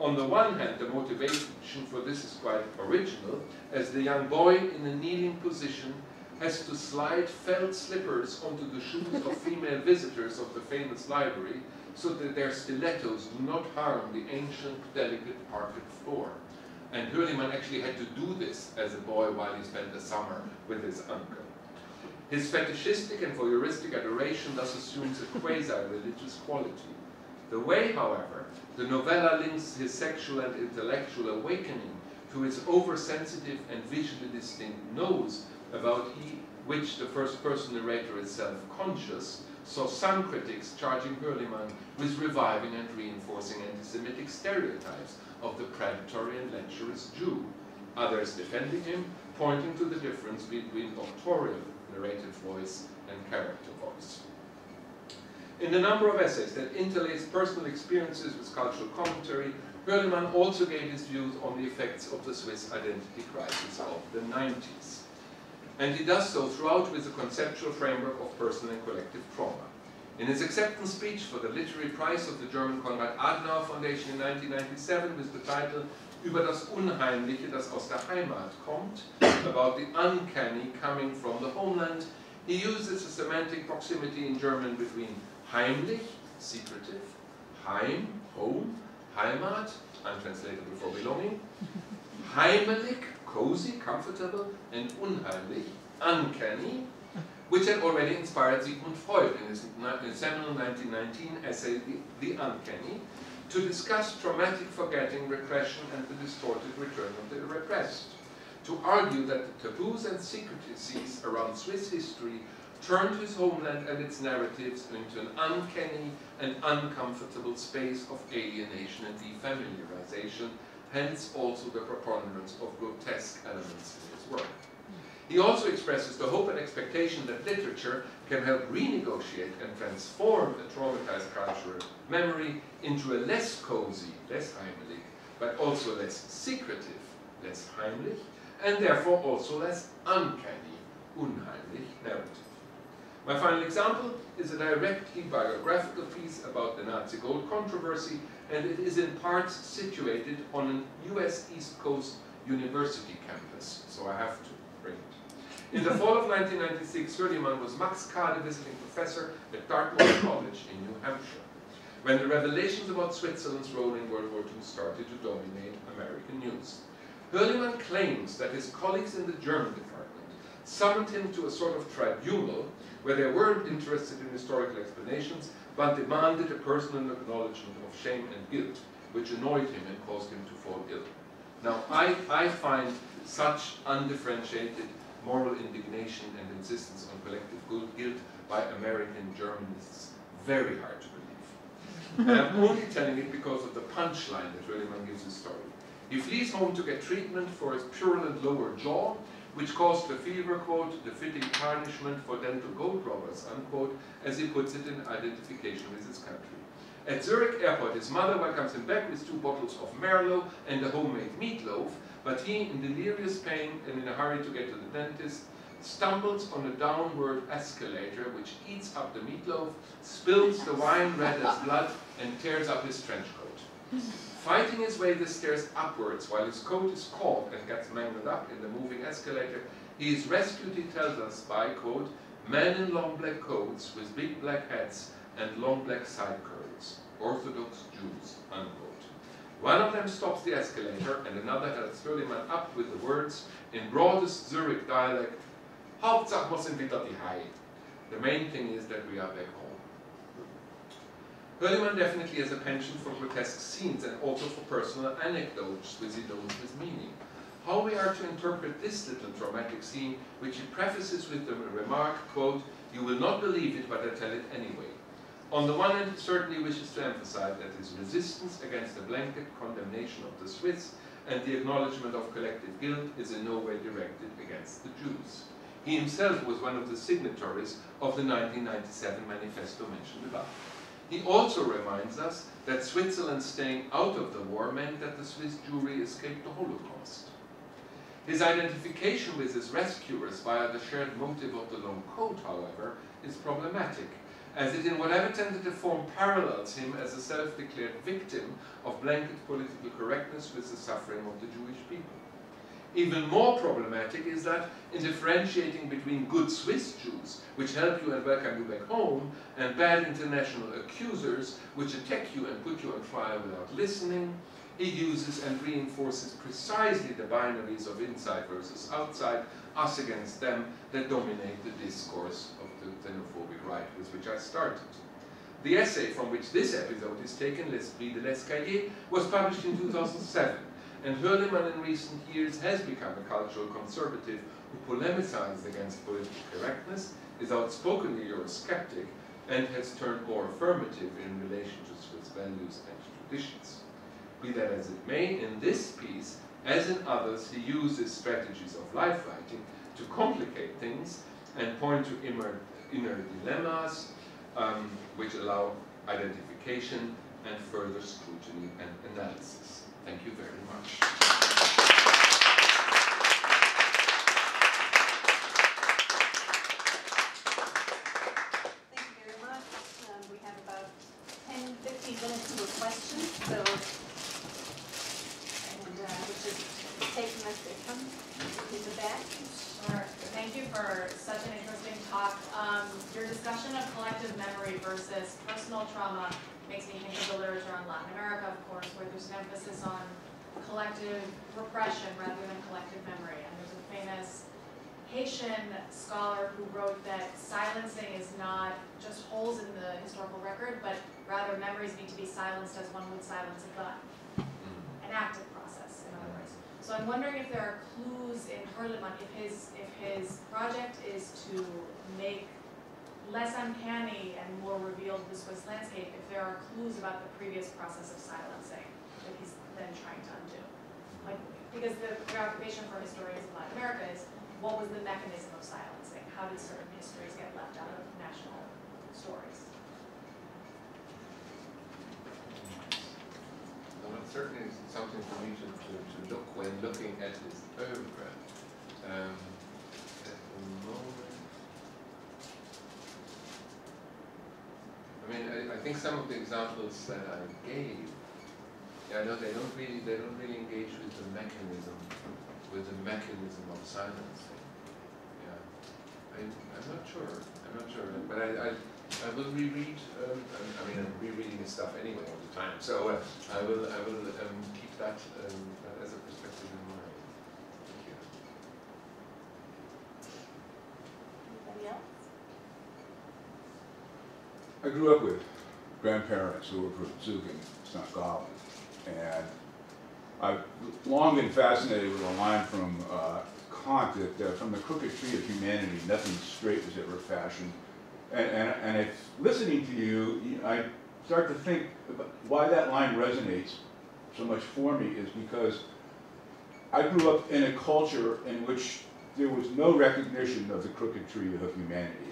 On the one hand, the motivation for this is quite original, as the young boy in a kneeling position has to slide felt slippers onto the shoes of female visitors of the famous library so that their stilettos do not harm the ancient, delicate parquet floor. And Hürlimann actually had to do this as a boy while he spent the summer with his uncle. His fetishistic and voyeuristic adoration thus assumes a quasi-religious quality. The way, however, the novella links his sexual and intellectual awakening to his oversensitive and visually distinct nose, about which the first-person narrator is self-conscious, saw some critics charging Hürlimann with reviving and reinforcing anti-Semitic stereotypes of the predatory and lecherous Jew, others defending him, pointing to the difference between authorial narrated voice and character voice. In the number of essays that interlace personal experiences with cultural commentary, Hürlimann also gave his views on the effects of the Swiss identity crisis of the 90s. And he does so throughout with a conceptual framework of personal and collective trauma. In his acceptance speech for the literary prize of the German Konrad Adenauer Foundation in 1997 with the title Über das Unheimliche, das aus der Heimat kommt, about the uncanny coming from the homeland, he uses a semantic proximity in German between heimlich, secretive, heim, home, Heimat, untranslatable for belonging, heimelig, cozy, comfortable, and unheimlich, uncanny, which had already inspired Sigmund Freud in his seminal 1919 essay, The Uncanny, to discuss traumatic forgetting, repression, and the distorted return of the repressed, to argue that the taboos and secrecies around Swiss history turned his homeland and its narratives into an uncanny and uncomfortable space of alienation and defamiliarization, hence also the preponderance of grotesque elements in his work. He also expresses the hope and expectation that literature can help renegotiate and transform a traumatized cultural memory into a less cozy, less heimlich, but also less secretive, less heimlich, and therefore also less uncanny, unheimlich narrative. My final example is a directly biographical piece about the Nazi gold controversy, and it is in parts situated on a US East Coast university campus, so I have to. In the fall of 1996, Hürlimann was Max Kade visiting professor at Dartmouth College in New Hampshire, when the revelations about Switzerland's role in World War II started to dominate American news. Hürlimann claims that his colleagues in the German department summoned him to a sort of tribunal where they weren't interested in historical explanations, but demanded a personal acknowledgement of shame and guilt, which annoyed him and caused him to fall ill. Now, I find such undifferentiated moral indignation and insistence on collective guilt by American Germanists very hard to believe. And I'm only telling it because of the punchline that Hürlimann gives his story. He flees home to get treatment for his purulent lower jaw, which caused the fever, quote, the fitting tarnishment for dental gold robbers, unquote, as he puts it in identification with his country. At Zurich airport, his mother welcomes him back with 2 bottles of Merlot and a homemade meatloaf, but he, in delirious pain and in a hurry to get to the dentist, stumbles on a downward escalator which eats up the meatloaf, spills the wine red as blood, and tears up his trench coat. fighting his way the stairs upwards while his coat is caught and gets mangled up in the moving escalator. He is rescued, he tells us, by, quote, men in long black coats with big black hats and long black side curls, Orthodox Jews, unquote. One of them stops the escalator and another helps Krullemann up with the words, in broadest Zurich dialect, Hauptsache muss in wieder die Hai. The main thing is that we are back home. Krullemann definitely has a penchant for grotesque scenes and also for personal anecdotes which he loads with meaning. How we are to interpret this little dramatic scene, which he prefaces with the remark, quote, you will not believe it, but I tell it anyway. On the one hand, he certainly wishes to emphasize that his resistance against the blanket condemnation of the Swiss and the acknowledgement of collective guilt is in no way directed against the Jews. He himself was one of the signatories of the 1997 manifesto mentioned above. He also reminds us that Switzerland staying out of the war meant that the Swiss Jewry escaped the Holocaust. His identification with his rescuers via the shared motive of the long coat, however, is problematic, as it in whatever tentative form parallels him as a self-declared victim of blanket political correctness with the suffering of the Jewish people. Even more problematic is that in differentiating between good Swiss Jews, which help you and welcome you back home, and bad international accusers, which attack you and put you on trial without listening, he uses and reinforces precisely the binaries of inside versus outside, us against them, that dominate the discourse of the xenophobic right with which I started. The essay from which this episode is taken, L'Esprit de l'Escalier, was published in 2007, and Krullemann in recent years has become a cultural conservative who polemicizes against political correctness, is outspokenly Eurosceptic, and has turned more affirmative in relation to Swiss values and traditions. Be that as it may, in this piece, as in others, he uses strategies of life writing to complicate things and point to inner dilemmas which allow identification and further scrutiny and analysis. Thank you very much. Thank you very much. We have about 10-15 minutes for questions, so we'll just take them as they come in the back. Sure. Thank you for such an interesting talk. Your discussion of collective memory versus personal trauma makes me think of the literature on Latin America, of course, where there's an emphasis on collective repression rather than collective memory. And there's a famous Haitian scholar who wrote that silencing is not just holes in the historical record, but rather memories need to be silenced as one would silence a gun. An active process, in other words. So I'm wondering if there are clues in Krullemann, if his project is to make less uncanny and more revealed the Swiss landscape, if there are clues about the previous process of silencing that he's then trying to undo. Like, because the preoccupation for historians of Latin America is, what was the mechanism of silencing? How did certain histories get left out of national stories? Well, it's certainly something for me to look when looking at his oeuvre. At the moment, I mean, I think some of the examples that I gave, I know they don't really engage with the mechanism, of silencing. Yeah, I'm not sure, but I will reread. I mean, I'm rereading this stuff anyway all the time, so I will keep that as a perspective in mind. Thank you. Anybody else? I grew up with grandparents who were Zugin, St. Gallen, and I've long been fascinated with a line from Kant that from the crooked tree of humanity, nothing straight was ever fashioned. And if listening to you, I start to think about why that line resonates so much for me is because I grew up in a culture in which there was no recognition of the crooked tree of humanity.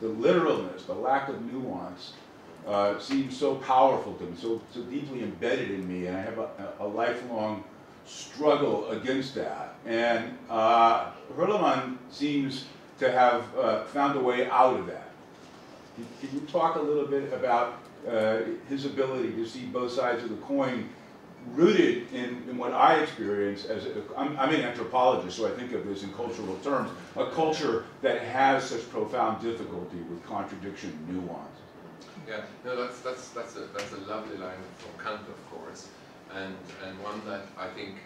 The literalness, the lack of nuance seemed so powerful to me, so deeply embedded in me, and I have a lifelong struggle against that. And Krullemann seems to have found a way out of that. Can you talk a little bit about his ability to see both sides of the coin rooted in what I experience as, I'm an anthropologist, so I think of this in cultural terms, a culture that has such profound difficulty with contradiction and nuance. Yeah, no, that's a lovely line from Kant, of course, and one that I think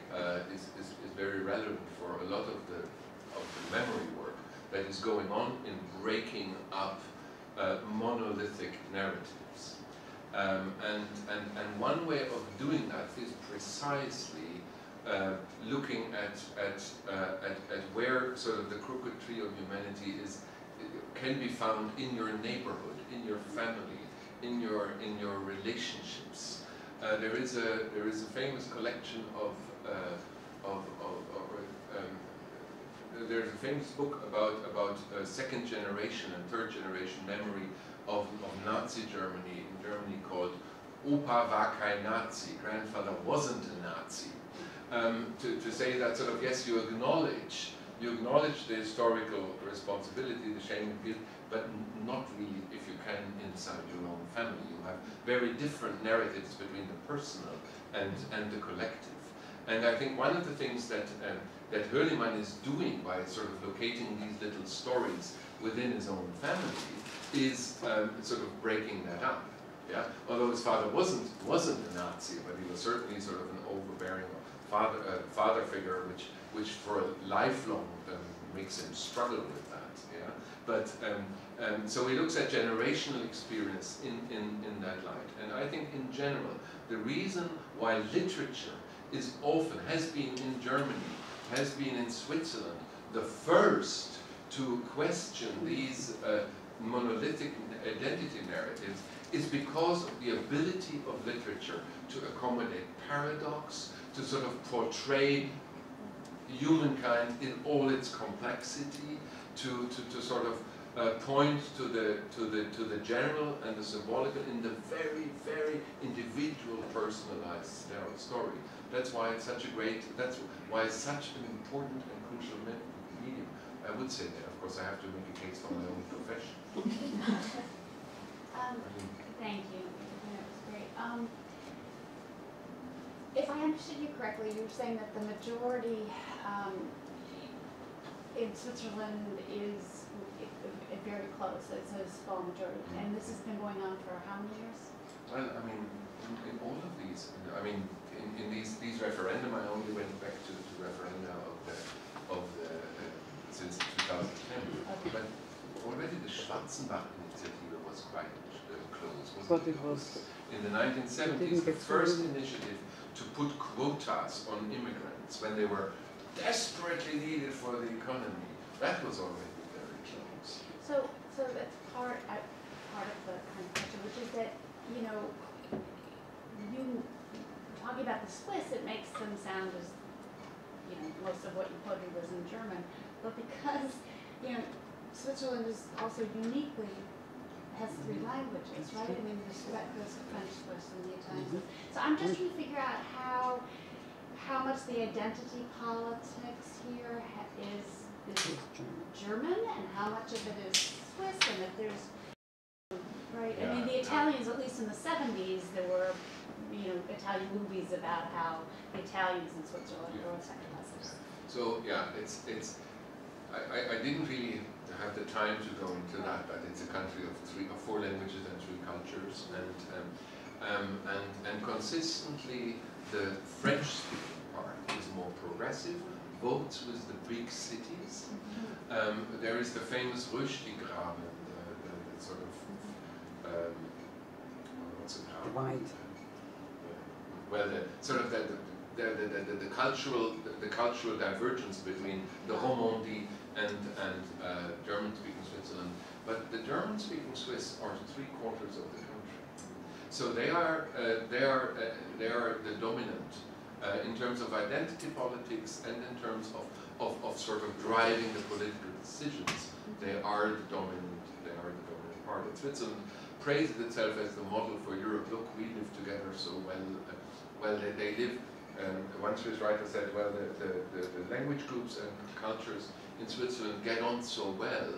is very relevant for a lot of the memory work that is going on in breaking up monolithic narratives. And one way of doing that is precisely looking at where sort of the crooked tree of humanity is, can be found in your neighborhood, in your family, in your relationships. There is a famous collection of there's a famous book about second generation and third generation memory of Nazi Germany, in Germany, called Opa war kein Nazi, grandfather wasn't a Nazi. To say that sort of, yes, you acknowledge the historical responsibility, the shame and guilt, but not really, if you can, inside your own family. You have very different narratives between the personal and the collective. And I think one of the things that Hürlimann is doing by sort of locating these little stories within his own family is sort of breaking that up. Yeah? Although his father wasn't a Nazi, but he was certainly sort of an overbearing father figure, which for lifelong makes him struggle with that. Yeah? But so he looks at generational experience in that light. And I think in general, the reason why literature is often, has been in Germany, has been in Switzerland, the first to question these monolithic identity narratives, is because of the ability of literature to accommodate paradox, to sort of portray humankind in all its complexity, to sort of point to the general and the symbolical in the very, very individual, personalized story. That's why it's such a great. That's why it's such an important and crucial medium. I would say that. Of course, I have to make a case for my own profession. Thank you. That was great. If I understood you correctly, you were saying that the majority in Switzerland is very close. It's a small majority, and this has been going on for how many years? Well, I mean, in all of these, I mean, in these referendum, I only went back to referenda of the since 2010. Okay. But already the Schwarzenbach initiative was quite close. But it was in the 1970s, the first initiative to put quotas on immigrants when they were desperately needed for the economy. That was already. So that's part of the kind of question, which is that, you know, you talking about the Swiss, it makes them sound as, you know, most of what you quoted was in German, but because, you know, Switzerland is also uniquely has three languages, right? I mean, there's French, Swiss, and the Italian. So I'm just trying to figure out how much the identity politics here is German, and how much of it is Swiss, and if there's, right? Yeah. I mean, the Italians, at least in the 70s, there were, you know, Italian movies about how the Italians in Switzerland were second class. So yeah, it's. I didn't really have the time to go into that, but it's a country of four languages and three cultures, and consistently the French-speaking part is more progressive. Votes with the big cities. There is the famous Rütli Graben, the sort of what's it called? Well, the sort of the cultural divergence between the Romandie and German-speaking Switzerland. But the German-speaking Swiss are 3/4 of the country, so they are the dominant. In terms of identity politics and in terms of sort of driving the political decisions, they are the dominant part. And Switzerland praises itself as the model for Europe. Look, we live together so well. They live. One Swiss writer said, well, the language groups and cultures in Switzerland get on so well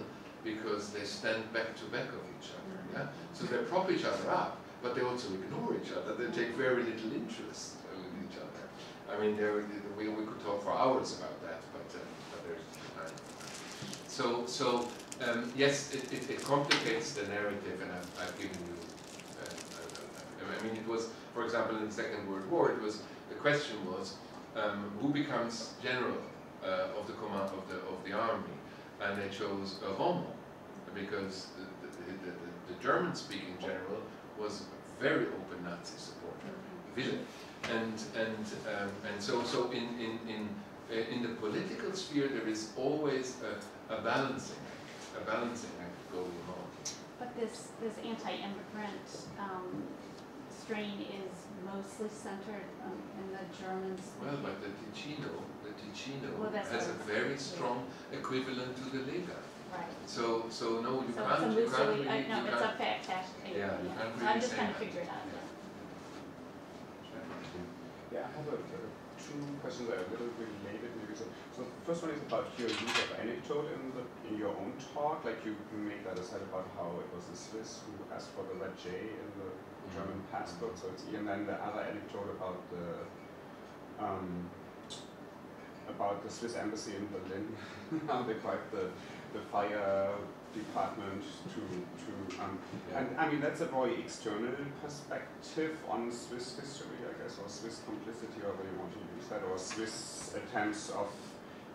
because they stand back to back of each other. Yeah? So they prop each other up, but they also ignore each other. They take very little interest. I mean, there, we could talk for hours about that, but there's no time. So yes, it complicates the narrative, and I've given you. I mean, it was, for example, in the Second World War, it was the question was who becomes general of the command of the army, and they chose Rommel because the German-speaking general was very open Nazi supporter, Wilhelm. And so in the political sphere there is always a balancing act going on. But this anti-immigrant strain is mostly centered in the Germans. Well, but the Ticino well, has a very strong equivalent to the Lega. Right. So no, you can't. You can't really, no, it's a fact. Yeah, yeah. You can't really I'm just trying to figure it out. Yeah. Yeah, I have two questions that are a little related. So the first one is about your use of anecdote in your own talk. Like you made that aside about how it was the Swiss who asked for the letter J in the German passport. So it's and then the other anecdote about the Swiss embassy in Berlin, how they quite the fire department and I mean that's a very external perspective on Swiss history, I guess, or Swiss complicity, or whether you want to use that, or Swiss attempts of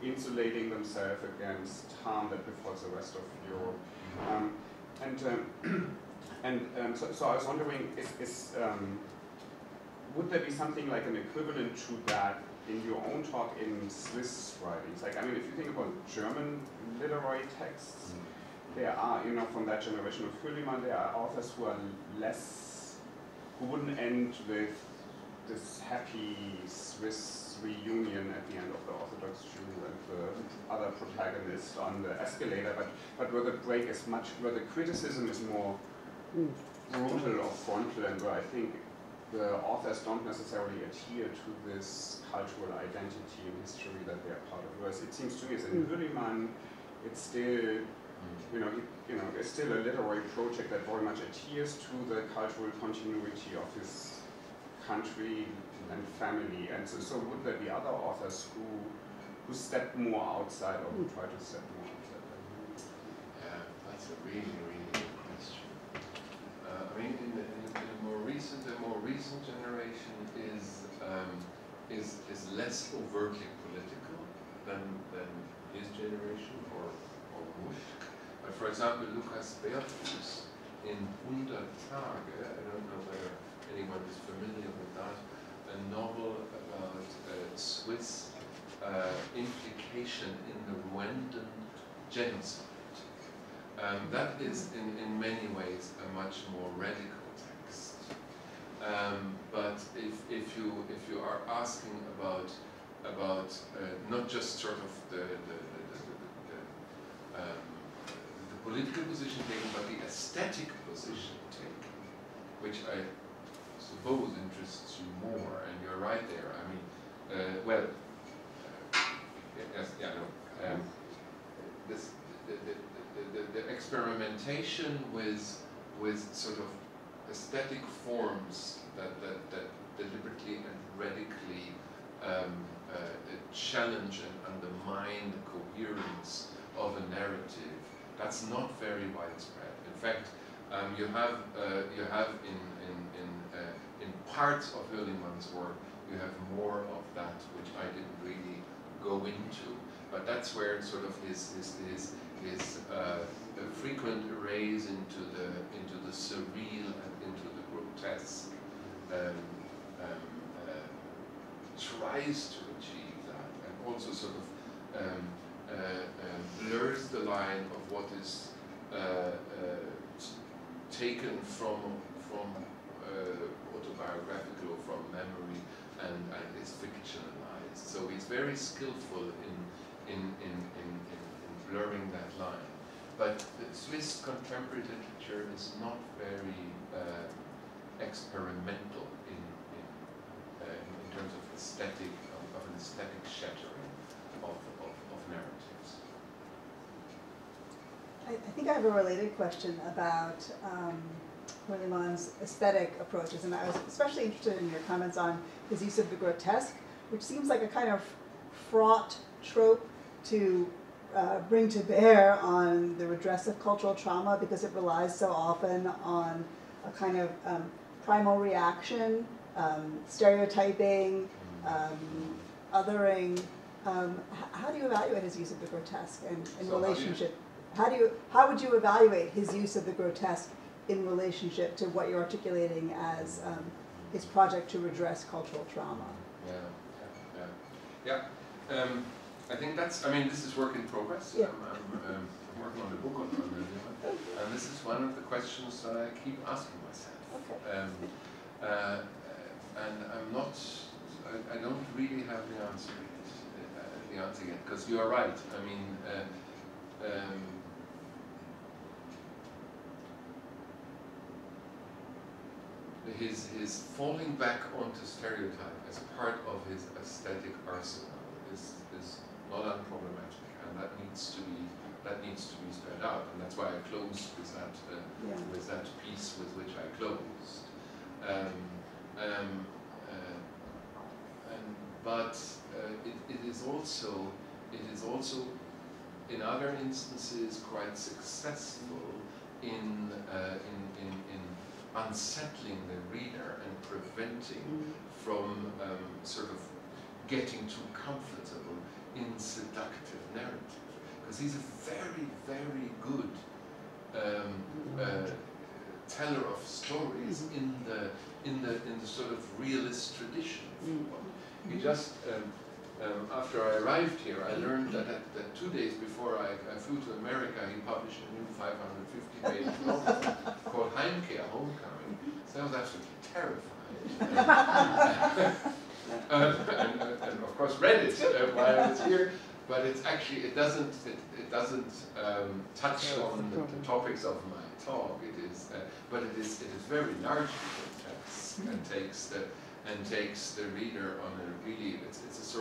insulating themselves against harm that befalls the rest of Europe. So I was wondering, would there be something like an equivalent to that in your own talk in Swiss writings? Like, I mean, if you think about German literary texts, there are, you know, from that generation of Krullemann, there are authors who are who wouldn't end with this happy Swiss reunion at the end of the Orthodox Jew and the other protagonist on the escalator, but where the break is much, where the criticism is more brutal or frontal, and where I think the authors don't necessarily adhere to this cultural identity and history that they are part of. Whereas it seems to me, as in Krullemann, it's still, you know, it's still a literary project that very much adheres to the cultural continuity of his country and family. And so would there be other authors who step more outside, or who try to step more outside? Yeah, that's a really good question. I mean, the more recent generation is less overtly political than his generation or Bush. But for example, Lukas Bertels in 100 Tage, I don't know whether anyone is familiar with that, a novel about Swiss implication in the Rwandan genocide. That is in many ways a much more radical. But if you are asking about not just sort of the political position taken, but the aesthetic position taken, which I suppose interests you more, and you're right there. I mean, the experimentation with sort of aesthetic forms that deliberately and radically challenge and undermine the coherence of a narrative. That's not very widespread. In fact, you have in parts of Höllemann's work you have more of that, which I didn't really go into. But that's where sort of his frequent arrays into the surreal and into the grotesque tries to achieve that, and also sort of blurs the line of what is taken from autobiographical or from memory and is fictionalized. So he's very skillful in blurring that line. But the Swiss contemporary literature is not very experimental in terms of aesthetic, of an aesthetic shattering of narratives. I think I have a related question about Krullemann's aesthetic approaches, and I was especially interested in your comments on his use of the grotesque, which seems like a kind of fraught trope to bring to bear on the redress of cultural trauma, because it relies so often on a kind of primal reaction, stereotyping, othering. How do you evaluate his use of the grotesque in relationship? How would you evaluate his use of the grotesque in relationship to what you're articulating as his project to redress cultural trauma? Yeah. I think that's, this is work in progress. Yeah. I'm working on a book on it, and this is one of the questions that I keep asking myself. Okay. And I'm not, I don't really have the answer yet, because you are right. His falling back onto stereotype as part of his aesthetic arsenal is not unproblematic, and that needs to be spread out, and that's why I closed with that with that piece with which I closed. But it is also in other instances quite successful in unsettling the reader and preventing from sort of getting too comfortable in seductive narrative, because he's a very, very good teller of stories in the sort of realist tradition. You just after I arrived here, I learned that 2 days before I flew to America, he published a new 550-page novel called Heimkehr, Homecoming. So I was absolutely terrified, and of course read it while I was here. But it's actually it doesn't touch on the topics of my talk. It is but it is very largely complex and takes the reader on a really, it's a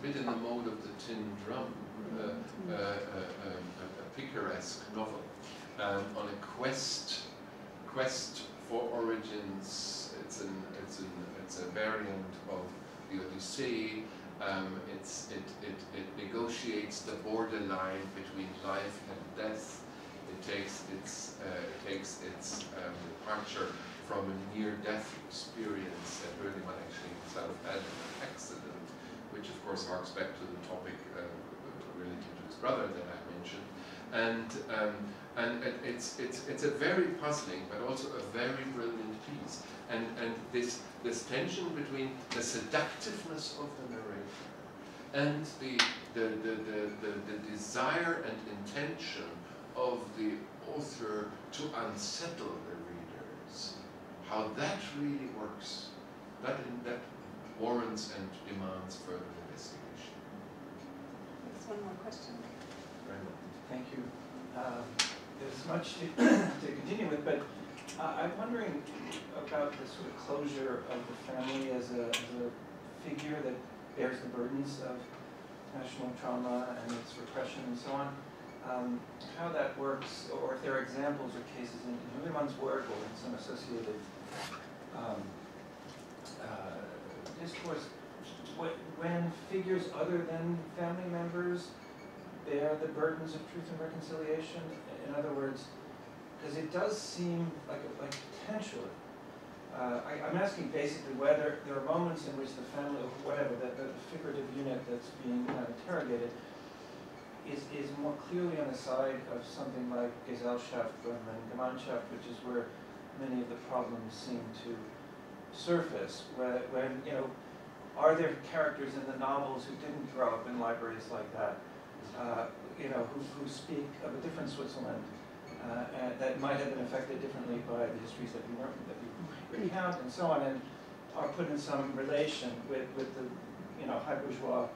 bit in the mode of the Tin Drum, a picaresque novel, on a quest for origins. It's a variant of the Odyssey. It negotiates the borderline between life and death. It takes its departure from a near-death experience that Berlemann actually himself had in an accident, which of course harks back to the topic related to his brother that I mentioned, and it's a very puzzling but also a very brilliant piece, and this tension between the seductiveness of the narrator and the desire and intention of the author to unsettle the readers, how that really works, that warrants and demands further investigation. There's one more question. Very well. Thank you. There's much to continue with, but I'm wondering about the sort of closure of the family as a figure that bears the burdens of national trauma and its repression and so on. How that works, or if there are examples or cases in Heyman's work or in some associated discourse, when figures other than family members bear the burdens of truth and reconciliation. In other words, because it does seem like potentially, I'm asking basically whether there are moments in which the family, or whatever, the figurative unit that's being interrogated, is more clearly on the side of something like Gesellschaft and Gemeinschaft, which is where many of the problems seem to surface. When, you know, are there characters in the novels who didn't grow up in libraries like that, you know, who speak of a different Switzerland and that might have been affected differently by the histories that we recount and so on, and are put in some relation with the, you know, high bourgeois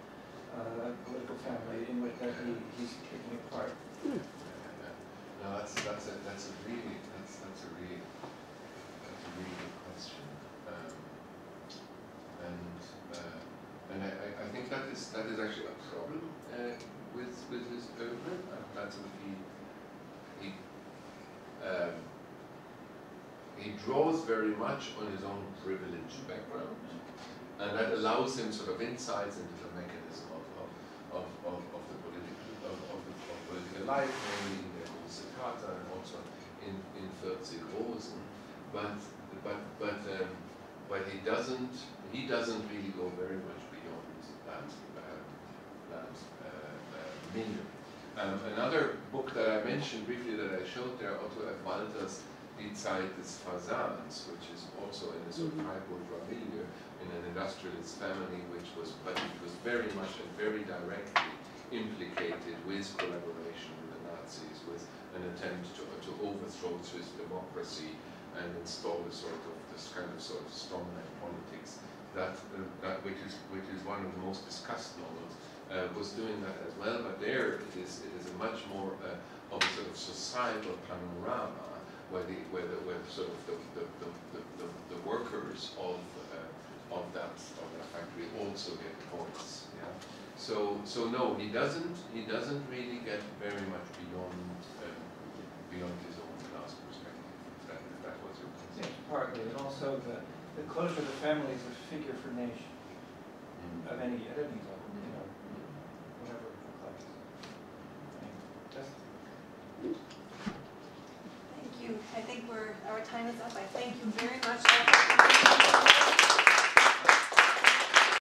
political family in which that he's taking apart. No, that's a really good question, and I think that is actually a problem with his oeuvre. That's what he draws very much on his own privileged background. And that allows him sort of insights into the mechanism of political life, mainly in the Große Charta and also in 40 Rosen. But he doesn't really go very much beyond Lamb's milieu. Another book that I mentioned briefly that I showed there, Otto F. Walters' Die Zeit des Fasans, which is also in a sort of high bourgeois milieu, in an industrialist family, but it was very much and very directly implicated with collaboration with the Nazis, with an attempt to overthrow Swiss democracy and install a sort of this kind of strongman politics. Which is one of the most discussed novels, was doing that as well. But there it is a much more of a sort of societal panorama where the workers of that factory also get points. Yeah. So no, he doesn't really get very much beyond his own class perspective. That was your concern. Partly, and also the closure of the family is a figure for nation of any level, you know, whatever class. Thank you. I think our time is up. I thank you very much.